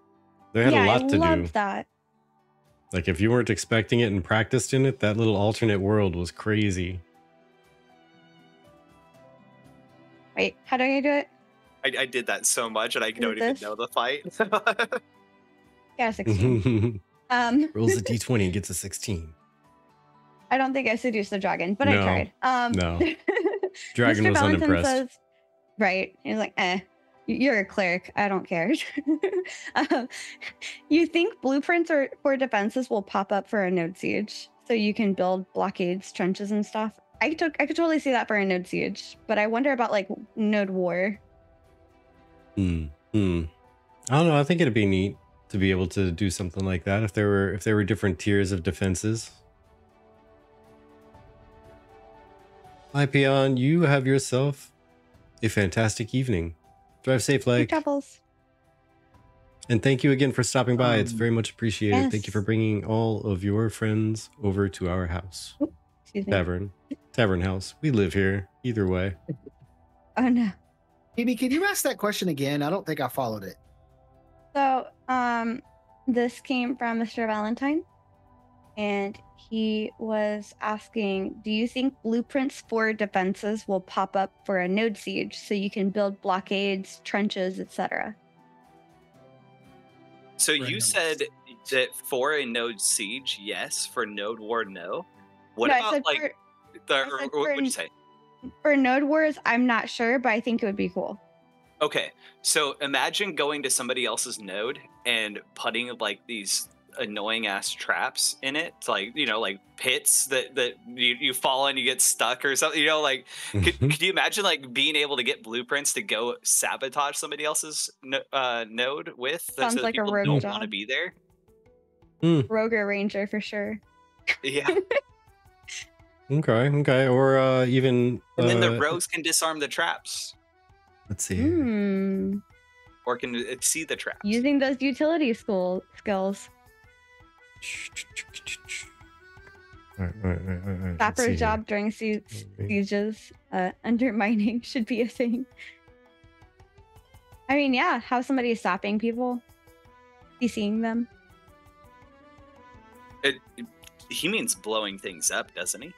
They had a lot to do. I loved that. Like, if you weren't expecting it and practiced in it, that little alternate world was crazy. Wait, how do I do it? I did that so much, and I don't even know the fight. Yeah, 16. Rolls a d20 and gets a 16. I don't think I seduced the dragon, but I tried. No. Dragon was unimpressed. Says, right. He's like, you're a cleric. I don't care. You think blueprints for defenses will pop up for a node siege, so you can build blockades, trenches, and stuff? I could totally see that for a node siege, but I wonder about like node war. I don't know. I think it'd be neat to be able to do something like that if there were different tiers of defenses. Hi, Peon. You have yourself a fantastic evening. Drive safe, like. And thank you again for stopping by. It's very much appreciated. Yes. Thank you for bringing all of your friends over to our house. Ooh, Tavern house. We live here. Either way. Oh, no. Chibi, can you ask that question again? I don't think I followed it. So, this came from Mr. Valentine. And he was asking, do you think blueprints for defenses will pop up for a node siege so you can build blockades, trenches, etc.? So you said that for a node siege, yes. For node war, no. What about like what did you say? For node wars, I'm not sure, but I think it would be cool. Okay, so imagine going to somebody else's node and putting like these annoying ass traps in it, like, you know, like pits that you fall in, you get stuck or something, you know, like could you imagine like being able to get blueprints to go sabotage somebody else's node with? Sounds so like a rogue don't want to be there. Rogue or ranger for sure. Yeah. Okay. Or even and then the rogues can disarm the traps. Let's see. Or can see the traps. Using those utility skills. All right. Sapper's job during sieges, undermining should be a thing. I mean, yeah, have somebody stopping people, be seeing them. He means blowing things up, doesn't he?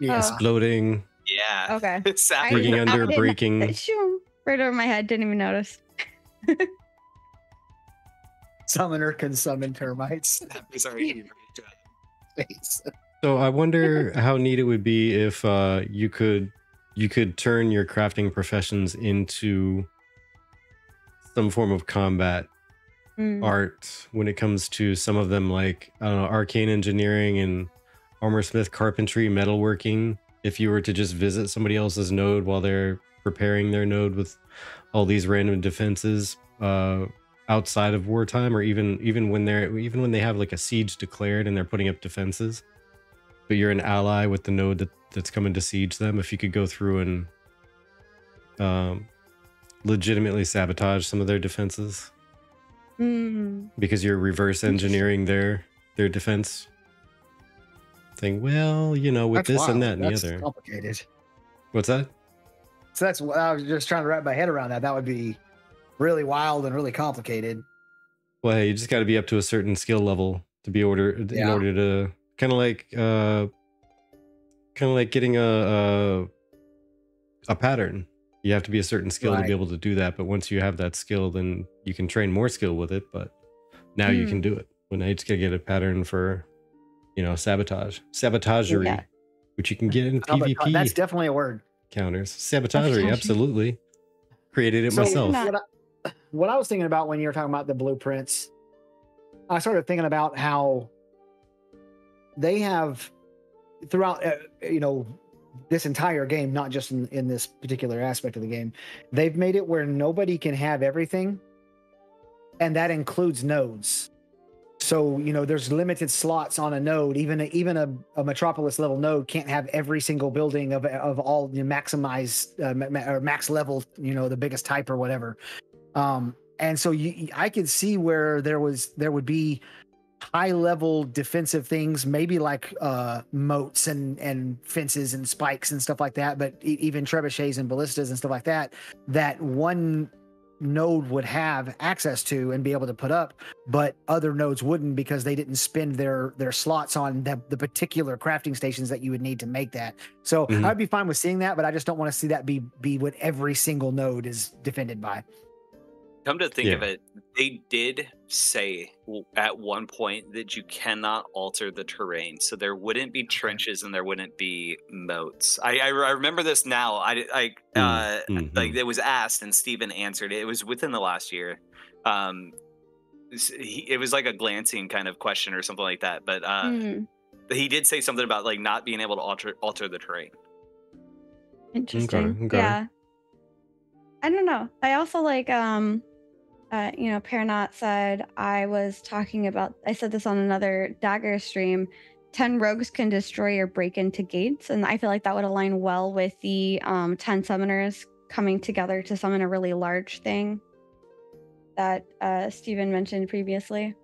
Yeah, exploding. Yeah. Okay. Breaking under, breaking. Right over my head, didn't even notice. Summoner can summon termites. Sorry. So I wonder how neat it would be if you could turn your crafting professions into some form of combat art when it comes to some of them, like, I don't know, arcane engineering and armorsmith, carpentry, metalworking. If you were to just visit somebody else's node while they're preparing their node with all these random defenses outside of wartime, or even when they have like a siege declared and they're putting up defenses, but you're an ally with the node that's coming to siege them. If you could go through and legitimately sabotage some of their defenses because you're reverse engineering their defense thing. Well, you know, with this and that and the other. That's complicated. What's that? So that's what I was just trying to wrap my head around. That would be really wild and really complicated. Well, hey, you just got to be up to a certain skill level to be in order to kind of like getting a pattern. You have to be a certain skill to be able to do that. But once you have that skill, then you can train more skill with it. But now you can do it. Well, now you just got to get a pattern for, you know, sabotagery, which you can get in PvP. That's definitely a word. Counters. Sabotagery, absolutely. Created it myself. What I was thinking about when you were talking about the blueprints, I started thinking about how they have throughout, you know, this entire game, not just in this particular aspect of the game, they've made it where nobody can have everything. And that includes nodes. So, you know, there's limited slots on a node. Even a metropolis level node can't have every single building of all, you know, maximized or max level, you know, the biggest type or whatever. And so I could see where there would be high level defensive things, maybe like moats and fences and spikes and stuff like that. But even trebuchets and ballistas and stuff like that, that one node would have access to and be able to put up, but other nodes wouldn't, because they didn't spend their slots on the particular crafting stations that you would need to make that. So I'd be fine with seeing that, but I just don't want to see that be what every single node is defended by. Come to think of it, they did say at one point that you cannot alter the terrain, so there wouldn't be trenches and there wouldn't be moats. I remember this now. Like it was asked and Steven answered it. It was within the last year. It was like a glancing kind of question or something like that. But he did say something about like not being able to alter the terrain. Interesting. Okay. Yeah. I don't know. I also like, you know, Paranaut said, I said this on another Dagger stream, 10 rogues can destroy or break into gates. And I feel like that would align well with the 10 summoners coming together to summon a really large thing that Steven mentioned previously.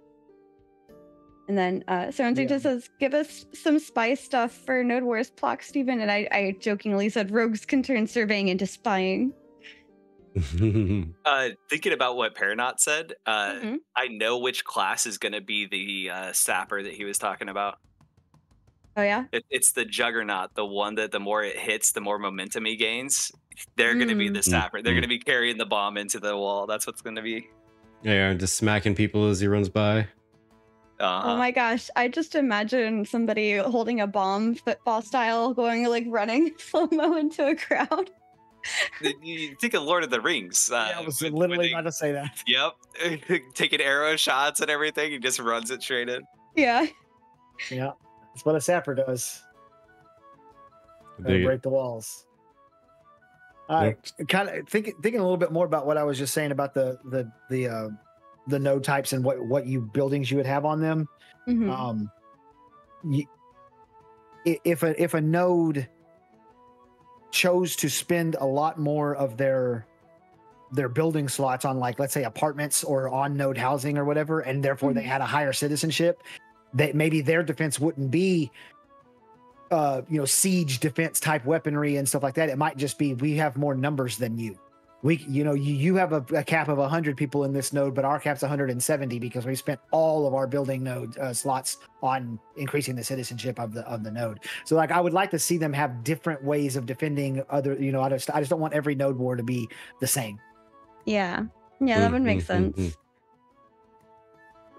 And then Onsington just says, give us some spy stuff for Node Wars Plock, Steven. And I jokingly said, rogues can turn surveying into spying. Thinking about what Paranaut said, I know which class is going to be the sapper that he was talking about. Oh yeah, it's the Juggernaut, the one that the more it hits, the more momentum he gains. They're going to be the sapper. They're going to be carrying the bomb into the wall. That's what's going to be. Yeah, just smacking people as he runs by. Oh my gosh, I just imagine somebody holding a bomb football style, going like running slow mo into a crowd. You think of Lord of the Rings. Yeah, I was literally about to say that. Yep. Taking arrow shots and everything. He just runs it straight in. Yeah. Yeah. That's what a sapper does. Break the walls. Kind of thinking a little bit more about what I was just saying about the node types and what buildings you would have on them. Mm-hmm. If a node chose to spend a lot more of their building slots on, like, let's say apartments or on node housing or whatever, and therefore mm-hmm. they had a higher citizenship, that maybe their defense wouldn't be siege defense type weaponry and stuff like that. It might just be, we have more numbers than you. You have a cap of 100 people in this node, but our cap's 170 because we spent all of our building node slots on increasing the citizenship of the node. So, like, I would like to see them have different ways of defending other. You know, I just don't want every node war to be the same. Yeah, yeah, that would make sense.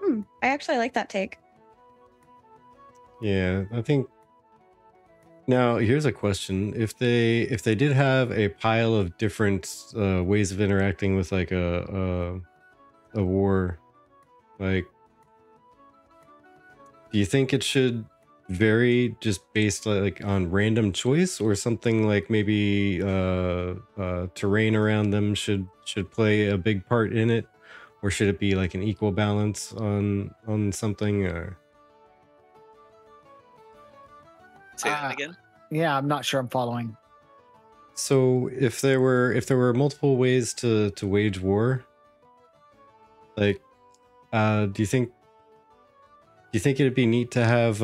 I actually like that take. Yeah, I think. Now, here's a question. If they did have a pile of different ways of interacting with, like, a war, like, do you think it should vary just based, like, on random choice, or something like maybe terrain around them should play a big part in it, or should it be like an equal balance on something, or? Say that again? Yeah, I'm not sure I'm following. So if there were multiple ways to wage war, like, do you think it'd be neat to have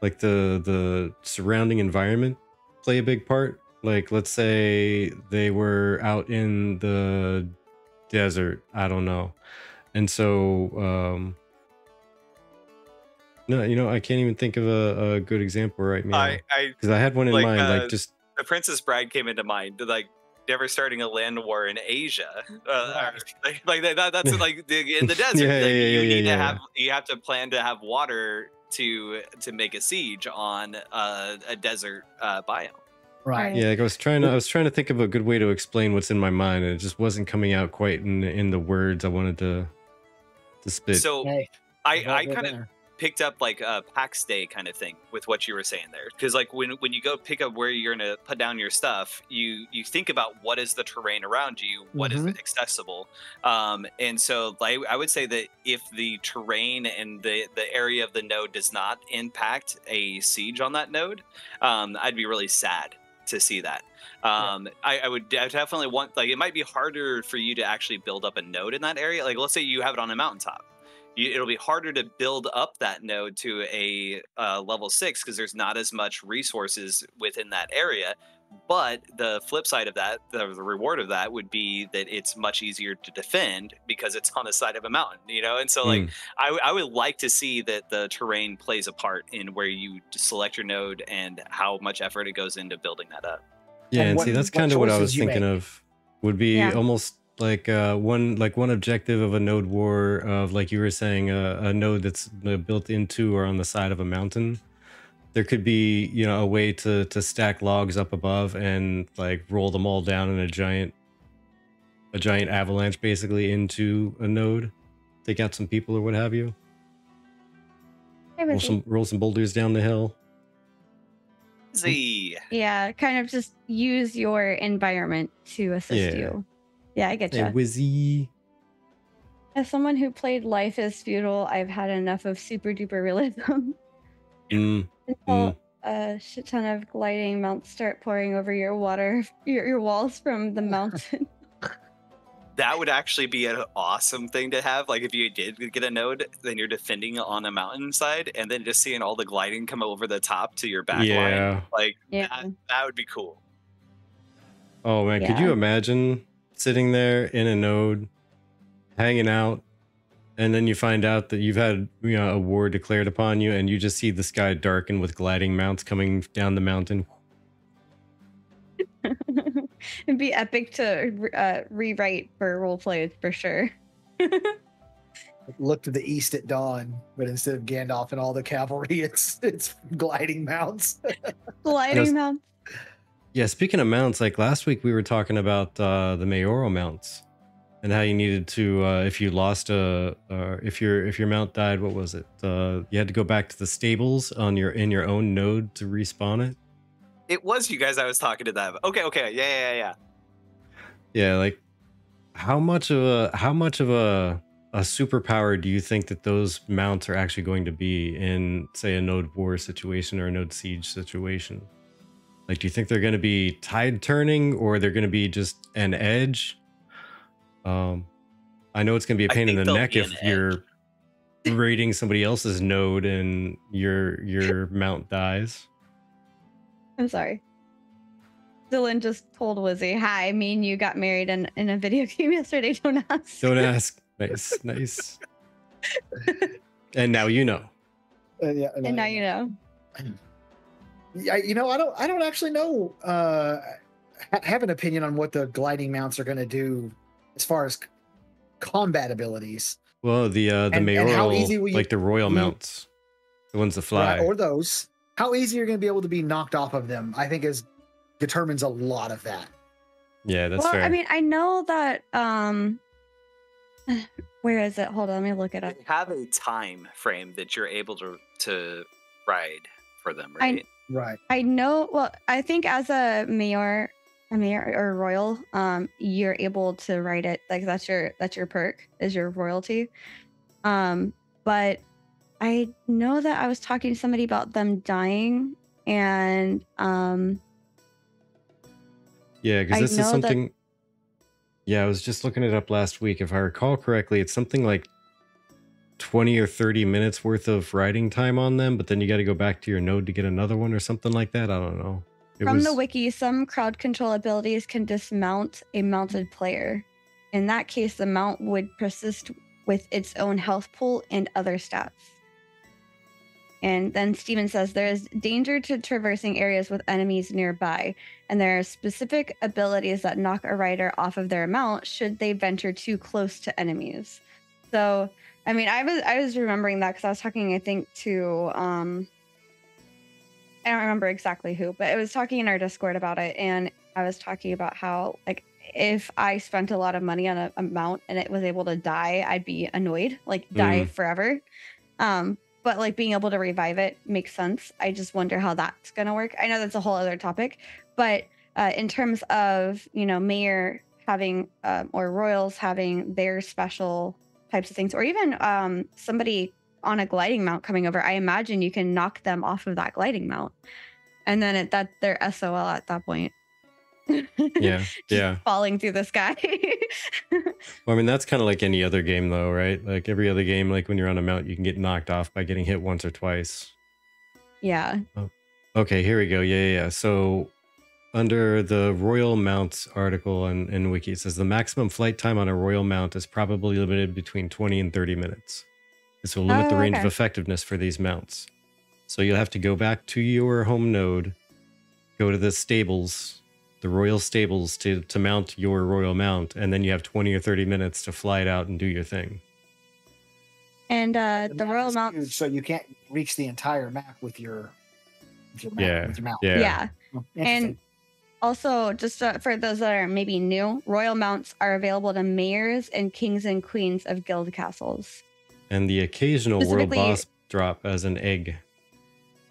like the surrounding environment play a big part? Like, let's say they were out in the desert, I don't know, and so No, you know, I can't even think of a good example right now. Because I had one in mind, like, just The Princess Bride came into mind, like, never starting a land war in Asia, that's like in the desert. You have to plan to have water to make a siege on a desert biome. Right. Yeah, like, I was trying to think of a good way to explain what's in my mind, and it just wasn't coming out quite in the words I wanted to spit. So hey, I kind of picked up, like, a PAX Day kind of thing with what you were saying there, because, like, when you go pick up where you're gonna put down your stuff, you think about what is the terrain around you, what is accessible, and so, like, I would say that if the terrain and the area of the node does not impact a siege on that node, I'd be really sad to see that. I definitely want, like, it might be harder for you to actually build up a node in that area. Like, let's say you have it on a mountaintop. It'll be harder to build up that node to a level 6 because there's not as much resources within that area. But the flip side of that, the reward of that would be that it's much easier to defend because it's on the side of a mountain, you know? And so, like, I would like to see that the terrain plays a part in where you select your node and how much effort it goes into building that up. Yeah, and see, that's kind of what I was thinking of would be almost like one objective of a node war, of, like you were saying, a node that's built into or on the side of a mountain. There could be, you know, a way to stack logs up above and, like, roll them all down in a giant avalanche, basically, into a node, take out some people or what have you. Roll some boulders down the hill. See. Yeah, kind of just use your environment to assist you. Yeah, I get you. Hey, Wizzy. As someone who played Life is Feudal, I've had enough of super duper realism. Until a shit ton of gliding mounts start pouring over your water, your walls from the mountain. That would actually be an awesome thing to have. Like, if you did get a node, then you're defending on a mountainside, and then just seeing all the gliding come over the top to your back line. Like, that would be cool. Oh, man, could you imagine sitting there in a node hanging out, and then you find out that you've had, you know, a war declared upon you, and you just see the sky darken with gliding mounts coming down the mountain? It'd be epic to rewrite for role plays, for sure. Look to the east at dawn, but instead of Gandalf and all the cavalry, it's gliding mounts. Gliding mounts. Yeah, speaking of mounts, like last week we were talking about the mayoral mounts and how you needed to, if you lost a, if your mount died, what was it? You had to go back to the stables on your in your own node to respawn it. It was you guys I was talking to that. Okay, yeah. Like, how much of a superpower do you think that those mounts are actually going to be in, say, a node war situation or a node siege situation? Like, do you think they're going to be tide turning, or they're going to be just an edge? I know it's going to be a pain in the neck if you're raiding somebody else's node and your mount dies. I'm sorry. Xillin just told Wizzy, hi, me and you got married in a video game yesterday. Don't ask. Don't ask. Nice, nice. And now you know. Yeah, you know, I don't actually know. Have an opinion on what the gliding mounts are going to do as far as combat abilities. Well, the mayoral, like the royal mounts, the ones that fly, or those. How easy you're going to be able to be knocked off of them, I think, is determines a lot of that. Yeah, that's fair. I mean, I know that. Where is it? Hold on, let me look it up. You have a time frame that you're able to ride for them, right? Right. I know. Well, I think as a mayor or royal, you're able to ride it. Like that's your perk, is your royalty. But I know that I was talking to somebody about them dying, and yeah, because this is something. Yeah, I was just looking it up last week. If I recall correctly, it's something like 20 or 30 minutes worth of riding time on them, but then you got to go back to your node to get another one or something like that. I don't know. From the wiki, some crowd control abilities can dismount a mounted player. In that case, the mount would persist with its own health pool and other stats. And then Steven says there is danger to traversing areas with enemies nearby, and there are specific abilities that knock a rider off of their mount should they venture too close to enemies. So, I mean, I was remembering that because I was talking, I think, to I don't remember exactly who, but I was talking in our Discord about it, and I was talking about how, like, if I spent a lot of money on a mount and it was able to die, I'd be annoyed, like die forever. But like being able to revive it makes sense. I just wonder how that's going to work. I know that's a whole other topic, but in terms of, you know, mayor having or royals having their special types of things, or even somebody on a gliding mount coming over, I imagine you can knock them off of that gliding mount, and then they're SOL at that point. Yeah, yeah. Falling through the sky. Well, I mean, that's kind of like any other game, though, right? Like every other game, like when you're on a mount, you can get knocked off by getting hit once or twice. Yeah. Oh. Okay, here we go. Yeah. So under the Royal Mounts article in Wiki, it says the maximum flight time on a Royal Mount is probably limited between 20 and 30 minutes. This will limit the range of effectiveness for these mounts. So you'll have to go back to your home node, go to the stables, the royal stables, to mount your royal mount, and then you have 20 or 30 minutes to fly it out and do your thing. And the royal mount, huge, so you can't reach the entire map with your mount. Yeah. And also, just for those that are maybe new, royal mounts are available to mayors and kings and queens of guild castles. And the occasional world boss drop as an egg.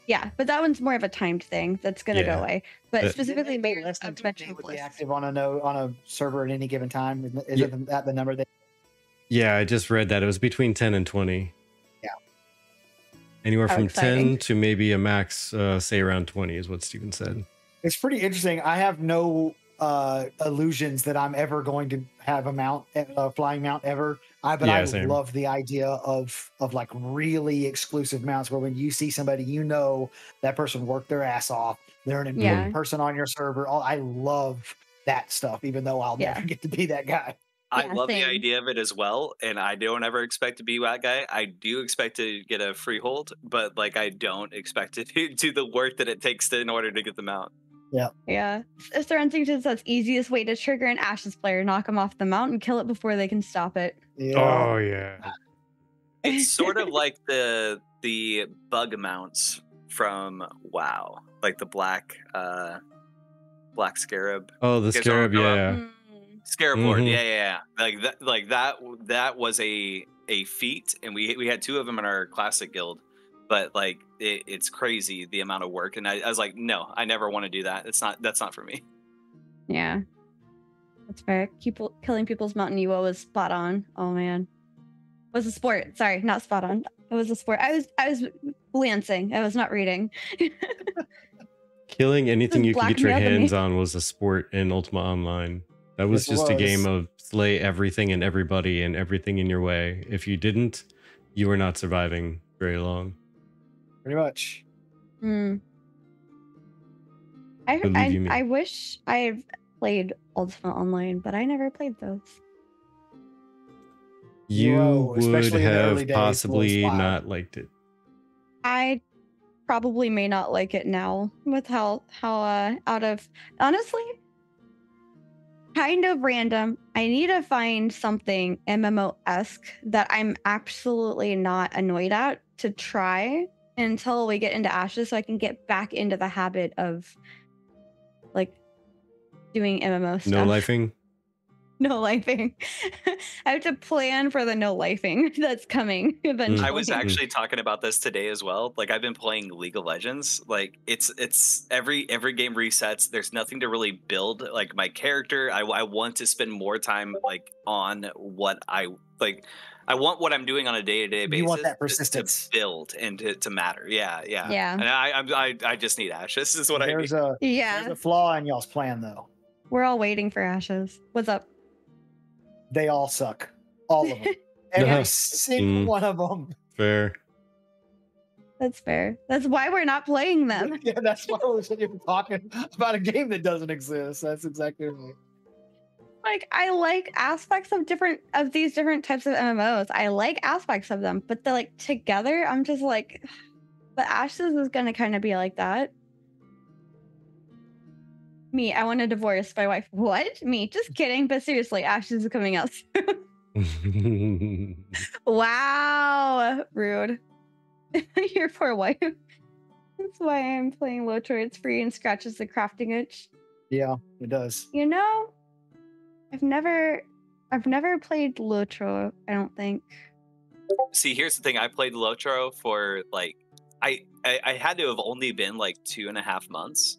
Yeah, but that one's more of a timed thing that's going to go away. But specifically, maybe less than 2 days would be active on a server at any given time. Isn't that the number? Yeah, I just read that. It was between 10 and 20. Yeah. Anywhere from 10 to maybe a max, say around 20 is what Steven said. It's pretty interesting. I have no illusions that I'm ever going to have a mount, a flying mount ever. I love the idea of like really exclusive mounts where when you see somebody, you know that person worked their ass off. They're an important person on your server. I love that stuff, even though I'll never get to be that guy. I love the idea of it as well, and I don't ever expect to be that guy. I do expect to get a freehold, but like I don't expect to do the work that it takes in order to get the mount. Yeah. Sir Onsington says easiest way to trigger an Ashes player, knock them off the mount and kill it before they can stop it. Yeah. Oh yeah. It's sort of like the bug mounts from WoW, like the black Black Scarab. Oh, the Scarab, yeah. Scarab Lord, yeah. Like that was a feat, and we had two of them in our classic guild, but like it's crazy the amount of work, and I was like, no, I never want to do that. That's not for me. Yeah, that's fair. Killing people's Mountain Ewa was spot on. Oh man, it was a sport. Sorry, not spot on. It was a sport. I was glancing. I was not reading. Killing anything you could get your hands on was a sport in Ultima Online. That was just a game of slay everything and everybody and everything in your way. If you didn't, you were not surviving very long. Pretty much. Mm. I wish I had played Ultima Online, but I never played those. You would have possibly not liked it. I probably may not like it now with how out of, honestly, kind of random. I need to find something MMO-esque that I'm absolutely not annoyed at to try until we get into Ashes, so I can get back into the habit of like doing MMO stuff. No lifing. I have to plan for the no lifing that's coming eventually. I was actually talking about this today as well. Like, I've been playing League of Legends. Like, it's every game resets. There's nothing to really build like my character. I want to spend more time like on what I like. I want what I'm doing on a day-to-day basis. You want that persistence to build and to matter. Yeah. And I just need Ashes. This is what I need. There's a flaw in y'all's plan though. We're all waiting for Ashes. What's up? They all suck. All of them. Every single one of them. Fair. That's fair. That's why we're not playing them. Yeah, that's why we're sitting here talking about a game that doesn't exist. That's exactly right. Like, I like aspects of these different types of MMOs. I like aspects of them, but they're like together. I'm just like, but Ashes is going to kind of be like that. Me, I want to divorce my wife. What? Me? Just kidding. But seriously, Ashes is coming out soon. Wow. Rude. Your poor wife. That's why I'm playing Lotro. It's free and scratches the crafting itch. Yeah, it does. You know, I've never played Lotro, I don't think. See, here's the thing. I played Lotro for like, I had to have only been like 2.5 months.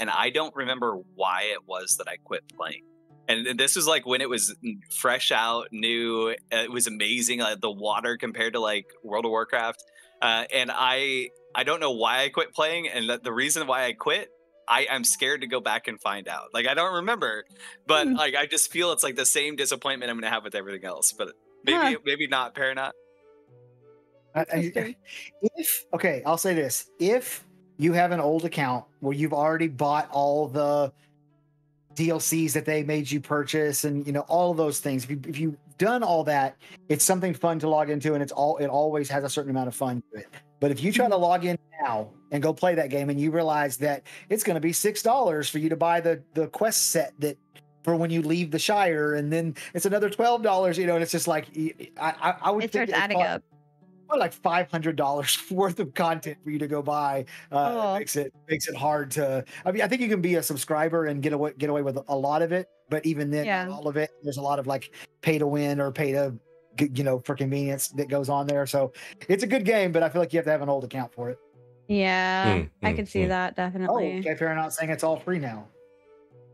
And I don't remember why it was that I quit playing. And this was like when it was fresh out, new. It was amazing, like the water compared to like World of Warcraft. And I don't know why I quit playing. And the reason why I quit, I'm scared to go back and find out. Like, I don't remember, but like I just feel it's like the same disappointment I'm gonna have with everything else. But maybe not, Paranaut. I'll say this: if you have an old account where you've already bought all the DLCs that they made you purchase, and you know all of those things. If you've done all that, it's something fun to log into, and it always has a certain amount of fun to it. But if you try to log in now and go play that game, and you realize that it's going to be $6 for you to buy the quest set that for when you leave the Shire, and then it's another $12, you know, and it's just like I would think it starts adding up. Like $500 worth of content for you to go buy. It makes it hard to. I mean, I think you can be a subscriber and get away with a lot of it, but even then, not all of it. There's a lot of like pay to win or pay to, you know, for convenience that goes on there. So it's a good game, but I feel like you have to have an old account for it. Yeah, I could see that definitely. Oh, okay, fair enough. Saying it's all free now.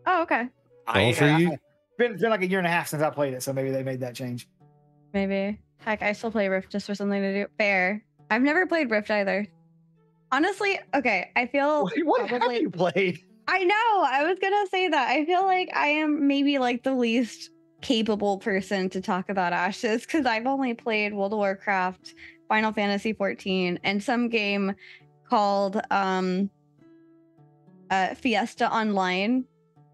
Oh, okay. All free. It's been like 1.5 years since I played it, so maybe they made that change. Maybe. Heck, I still play Rift just for something to do. Fair. I've never played Rift either. Honestly, okay, I feel... What probably, have you played? I know! I was gonna say that. I feel like I am maybe like the least capable person to talk about Ashes, because I've only played World of Warcraft, Final Fantasy XIV, and some game called Fiesta Online.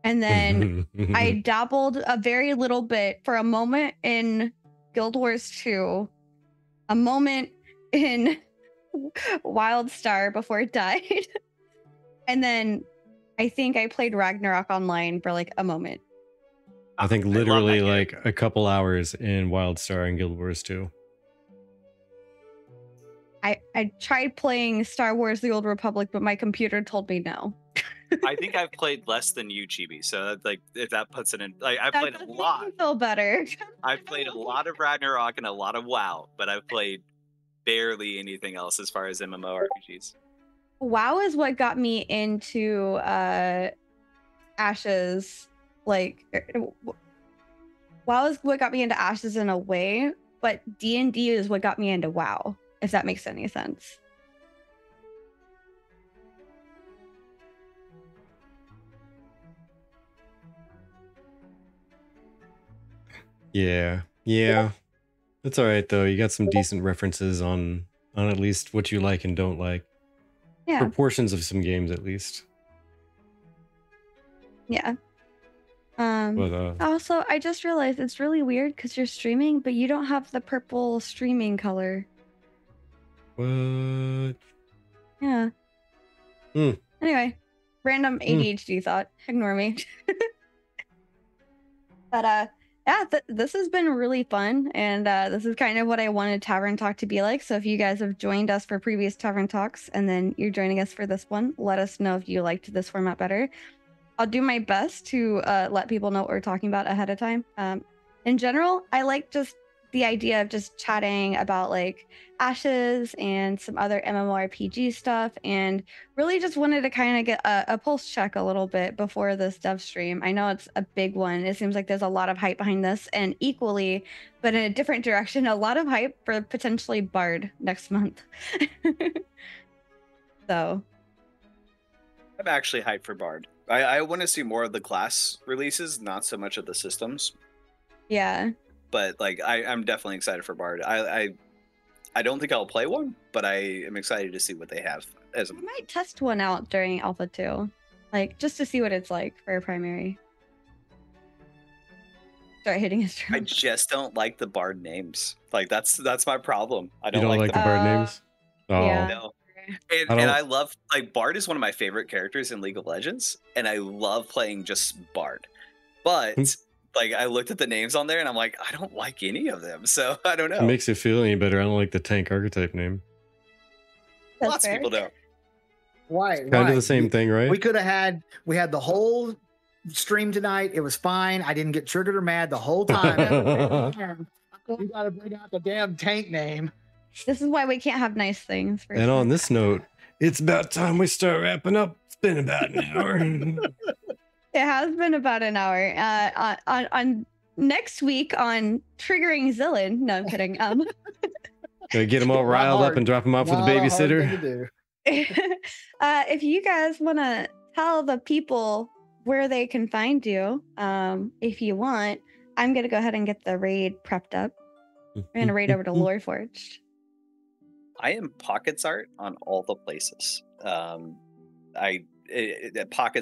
And then I dabbled a very little bit for a moment in... Guild Wars 2, a moment in WildStar before it died. And then I think I played Ragnarok Online for like a moment. I think literally like a couple hours in WildStar and Guild Wars 2. I tried playing Star Wars The Old Republic, but my computer told me no. I think I've played less than you, Chibi. So like, if that puts it in, like, I've played a lot. I feel better. I've played a lot of Ragnarok and a lot of WoW, but I've played barely anything else as far as MMORPGs. WoW is what got me into Ashes. Like, WoW is what got me into Ashes in a way, but D&D is what got me into WoW. If that makes any sense. Yeah. That's all right, though. You got some decent references on at least what you like and don't like. Yeah. For portions of some games, at least. Yeah. Also, I just realized it's really weird because you're streaming, but you don't have the purple streaming color. What? Yeah. Mm. Anyway, random ADHD thought. Ignore me. But yeah, this has been really fun, and this is kind of what I wanted Tavern Talk to be like. So if you guys have joined us for previous Tavern Talks, and then you're joining us for this one, let us know if you liked this format better. I'll do my best to let people know what we're talking about ahead of time. In general, I like just the idea of just chatting about like Ashes and some other MMORPG stuff, and really just wanted to kind of get a pulse check a little bit before this dev stream. I know it's a big one. It seems like there's a lot of hype behind this, and equally, but in a different direction, a lot of hype for potentially Bard next month. So I'm actually hyped for Bard. I want to see more of the class releases, not so much of the systems. Yeah. But like, I'm definitely excited for Bard. I don't think I'll play one, but I am excited to see what they have. As I might test one out during Alpha 2, like just to see what it's like for a primary. Start hitting his drum. I just don't like the Bard names. Like that's my problem. You don't like the Bard names. Oh. Yeah. No. And I love, like, Bard is one of my favorite characters in League of Legends, and I love playing just Bard. But like, I looked at the names on there, and I'm like, I don't like any of them, so I don't know. It makes you feel any better. I don't like the tank archetype name. Lots of people don't. Why? It's kind of the same thing, right? We could have had, we had the whole stream tonight. It was fine. I didn't get triggered or mad the whole time. You got to bring out the damn tank name. This is why we can't have nice things. And on this note, it's about time we start wrapping up. It's been about an hour. It has been about an hour. On next week on triggering Xillin. No, I'm kidding. Gonna get them all riled up and drop them off with a babysitter. If you guys want to tell the people where they can find you, if you want, I'm gonna go ahead and get the raid prepped up. I'm gonna raid over to Loreforged. I am Pawkets Art on all the places. Pawkets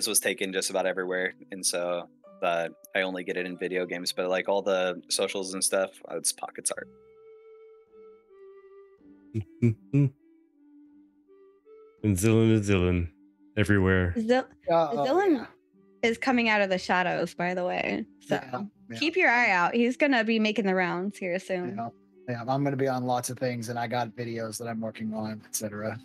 was taken just about everywhere, and so I only get it in video games. But like all the socials and stuff, it's Pawkets Art. And Xillin is Xillin everywhere. Xillin is coming out of the shadows, by the way. So yeah. Keep your eye out. He's gonna be making the rounds here soon. Yeah, I'm going to be on lots of things, and I got videos that I'm working on, etc.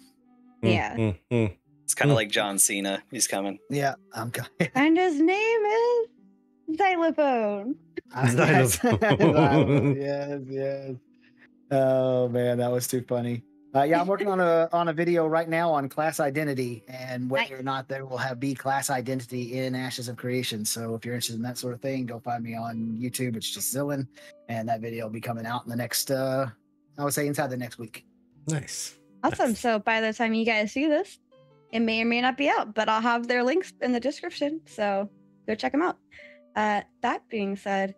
Yeah. It's kind of like John Cena. He's coming. Yeah, I'm coming. And his name is Xylophone. Xylophone. Yes. Oh, man, that was too funny. Yeah, I'm working on a video right now on class identity, and whether or not there will be class identity in Ashes of Creation. So if you're interested in that sort of thing, go find me on YouTube. It's just Xillin, and that video will be coming out in the next, I would say, inside the next week. Nice. Awesome. Nice. So by the time you guys see this, it may or may not be out, but I'll have their links in the description. So go check them out. That being said,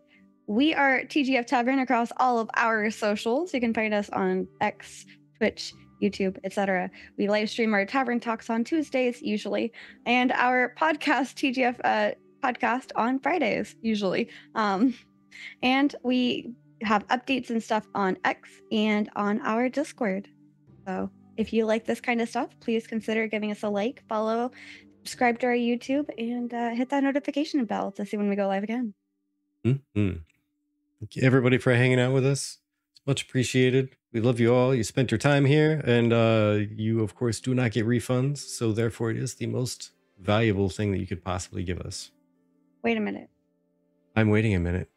we are TGF Tavern across all of our socials. You can find us on X, Twitch, YouTube, etc. We live stream our Tavern Talks on Tuesdays usually, and our podcast TGF podcast on Fridays usually. And we have updates and stuff on X and on our Discord. So if you like this kind of stuff, please consider giving us a like, follow, subscribe to our YouTube, and hit that notification bell to see when we go live again. Thank you everybody for hanging out with us. Much appreciated. We love you all. You spent your time here, and you, of course, do not get refunds. So therefore, it is the most valuable thing that you could possibly give us. Wait a minute. I'm waiting a minute.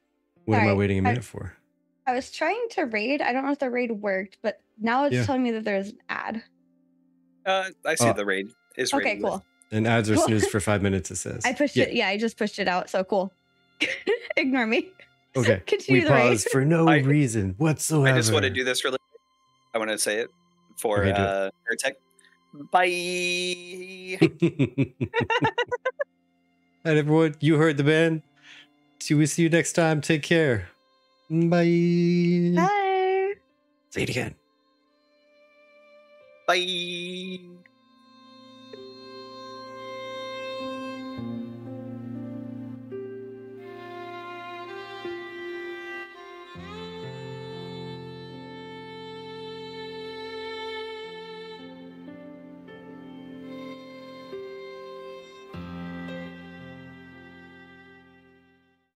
What Sorry, am I waiting a minute for? I was trying to raid. I don't know if the raid worked, but now it's telling me that there's an ad. I see the raid is okay. Raid cool. List. And ads are snoozed for 5 minutes. It says. I pushed it. Yeah, I just pushed it out. So cool. Ignore me. Okay. Continue the raid for no reason whatsoever. I just want to do this really. I want to say it for Vertek. Bye. Hi everyone. You heard the band. We see you next time. Take care. Bye. Bye. Say it again. Bye.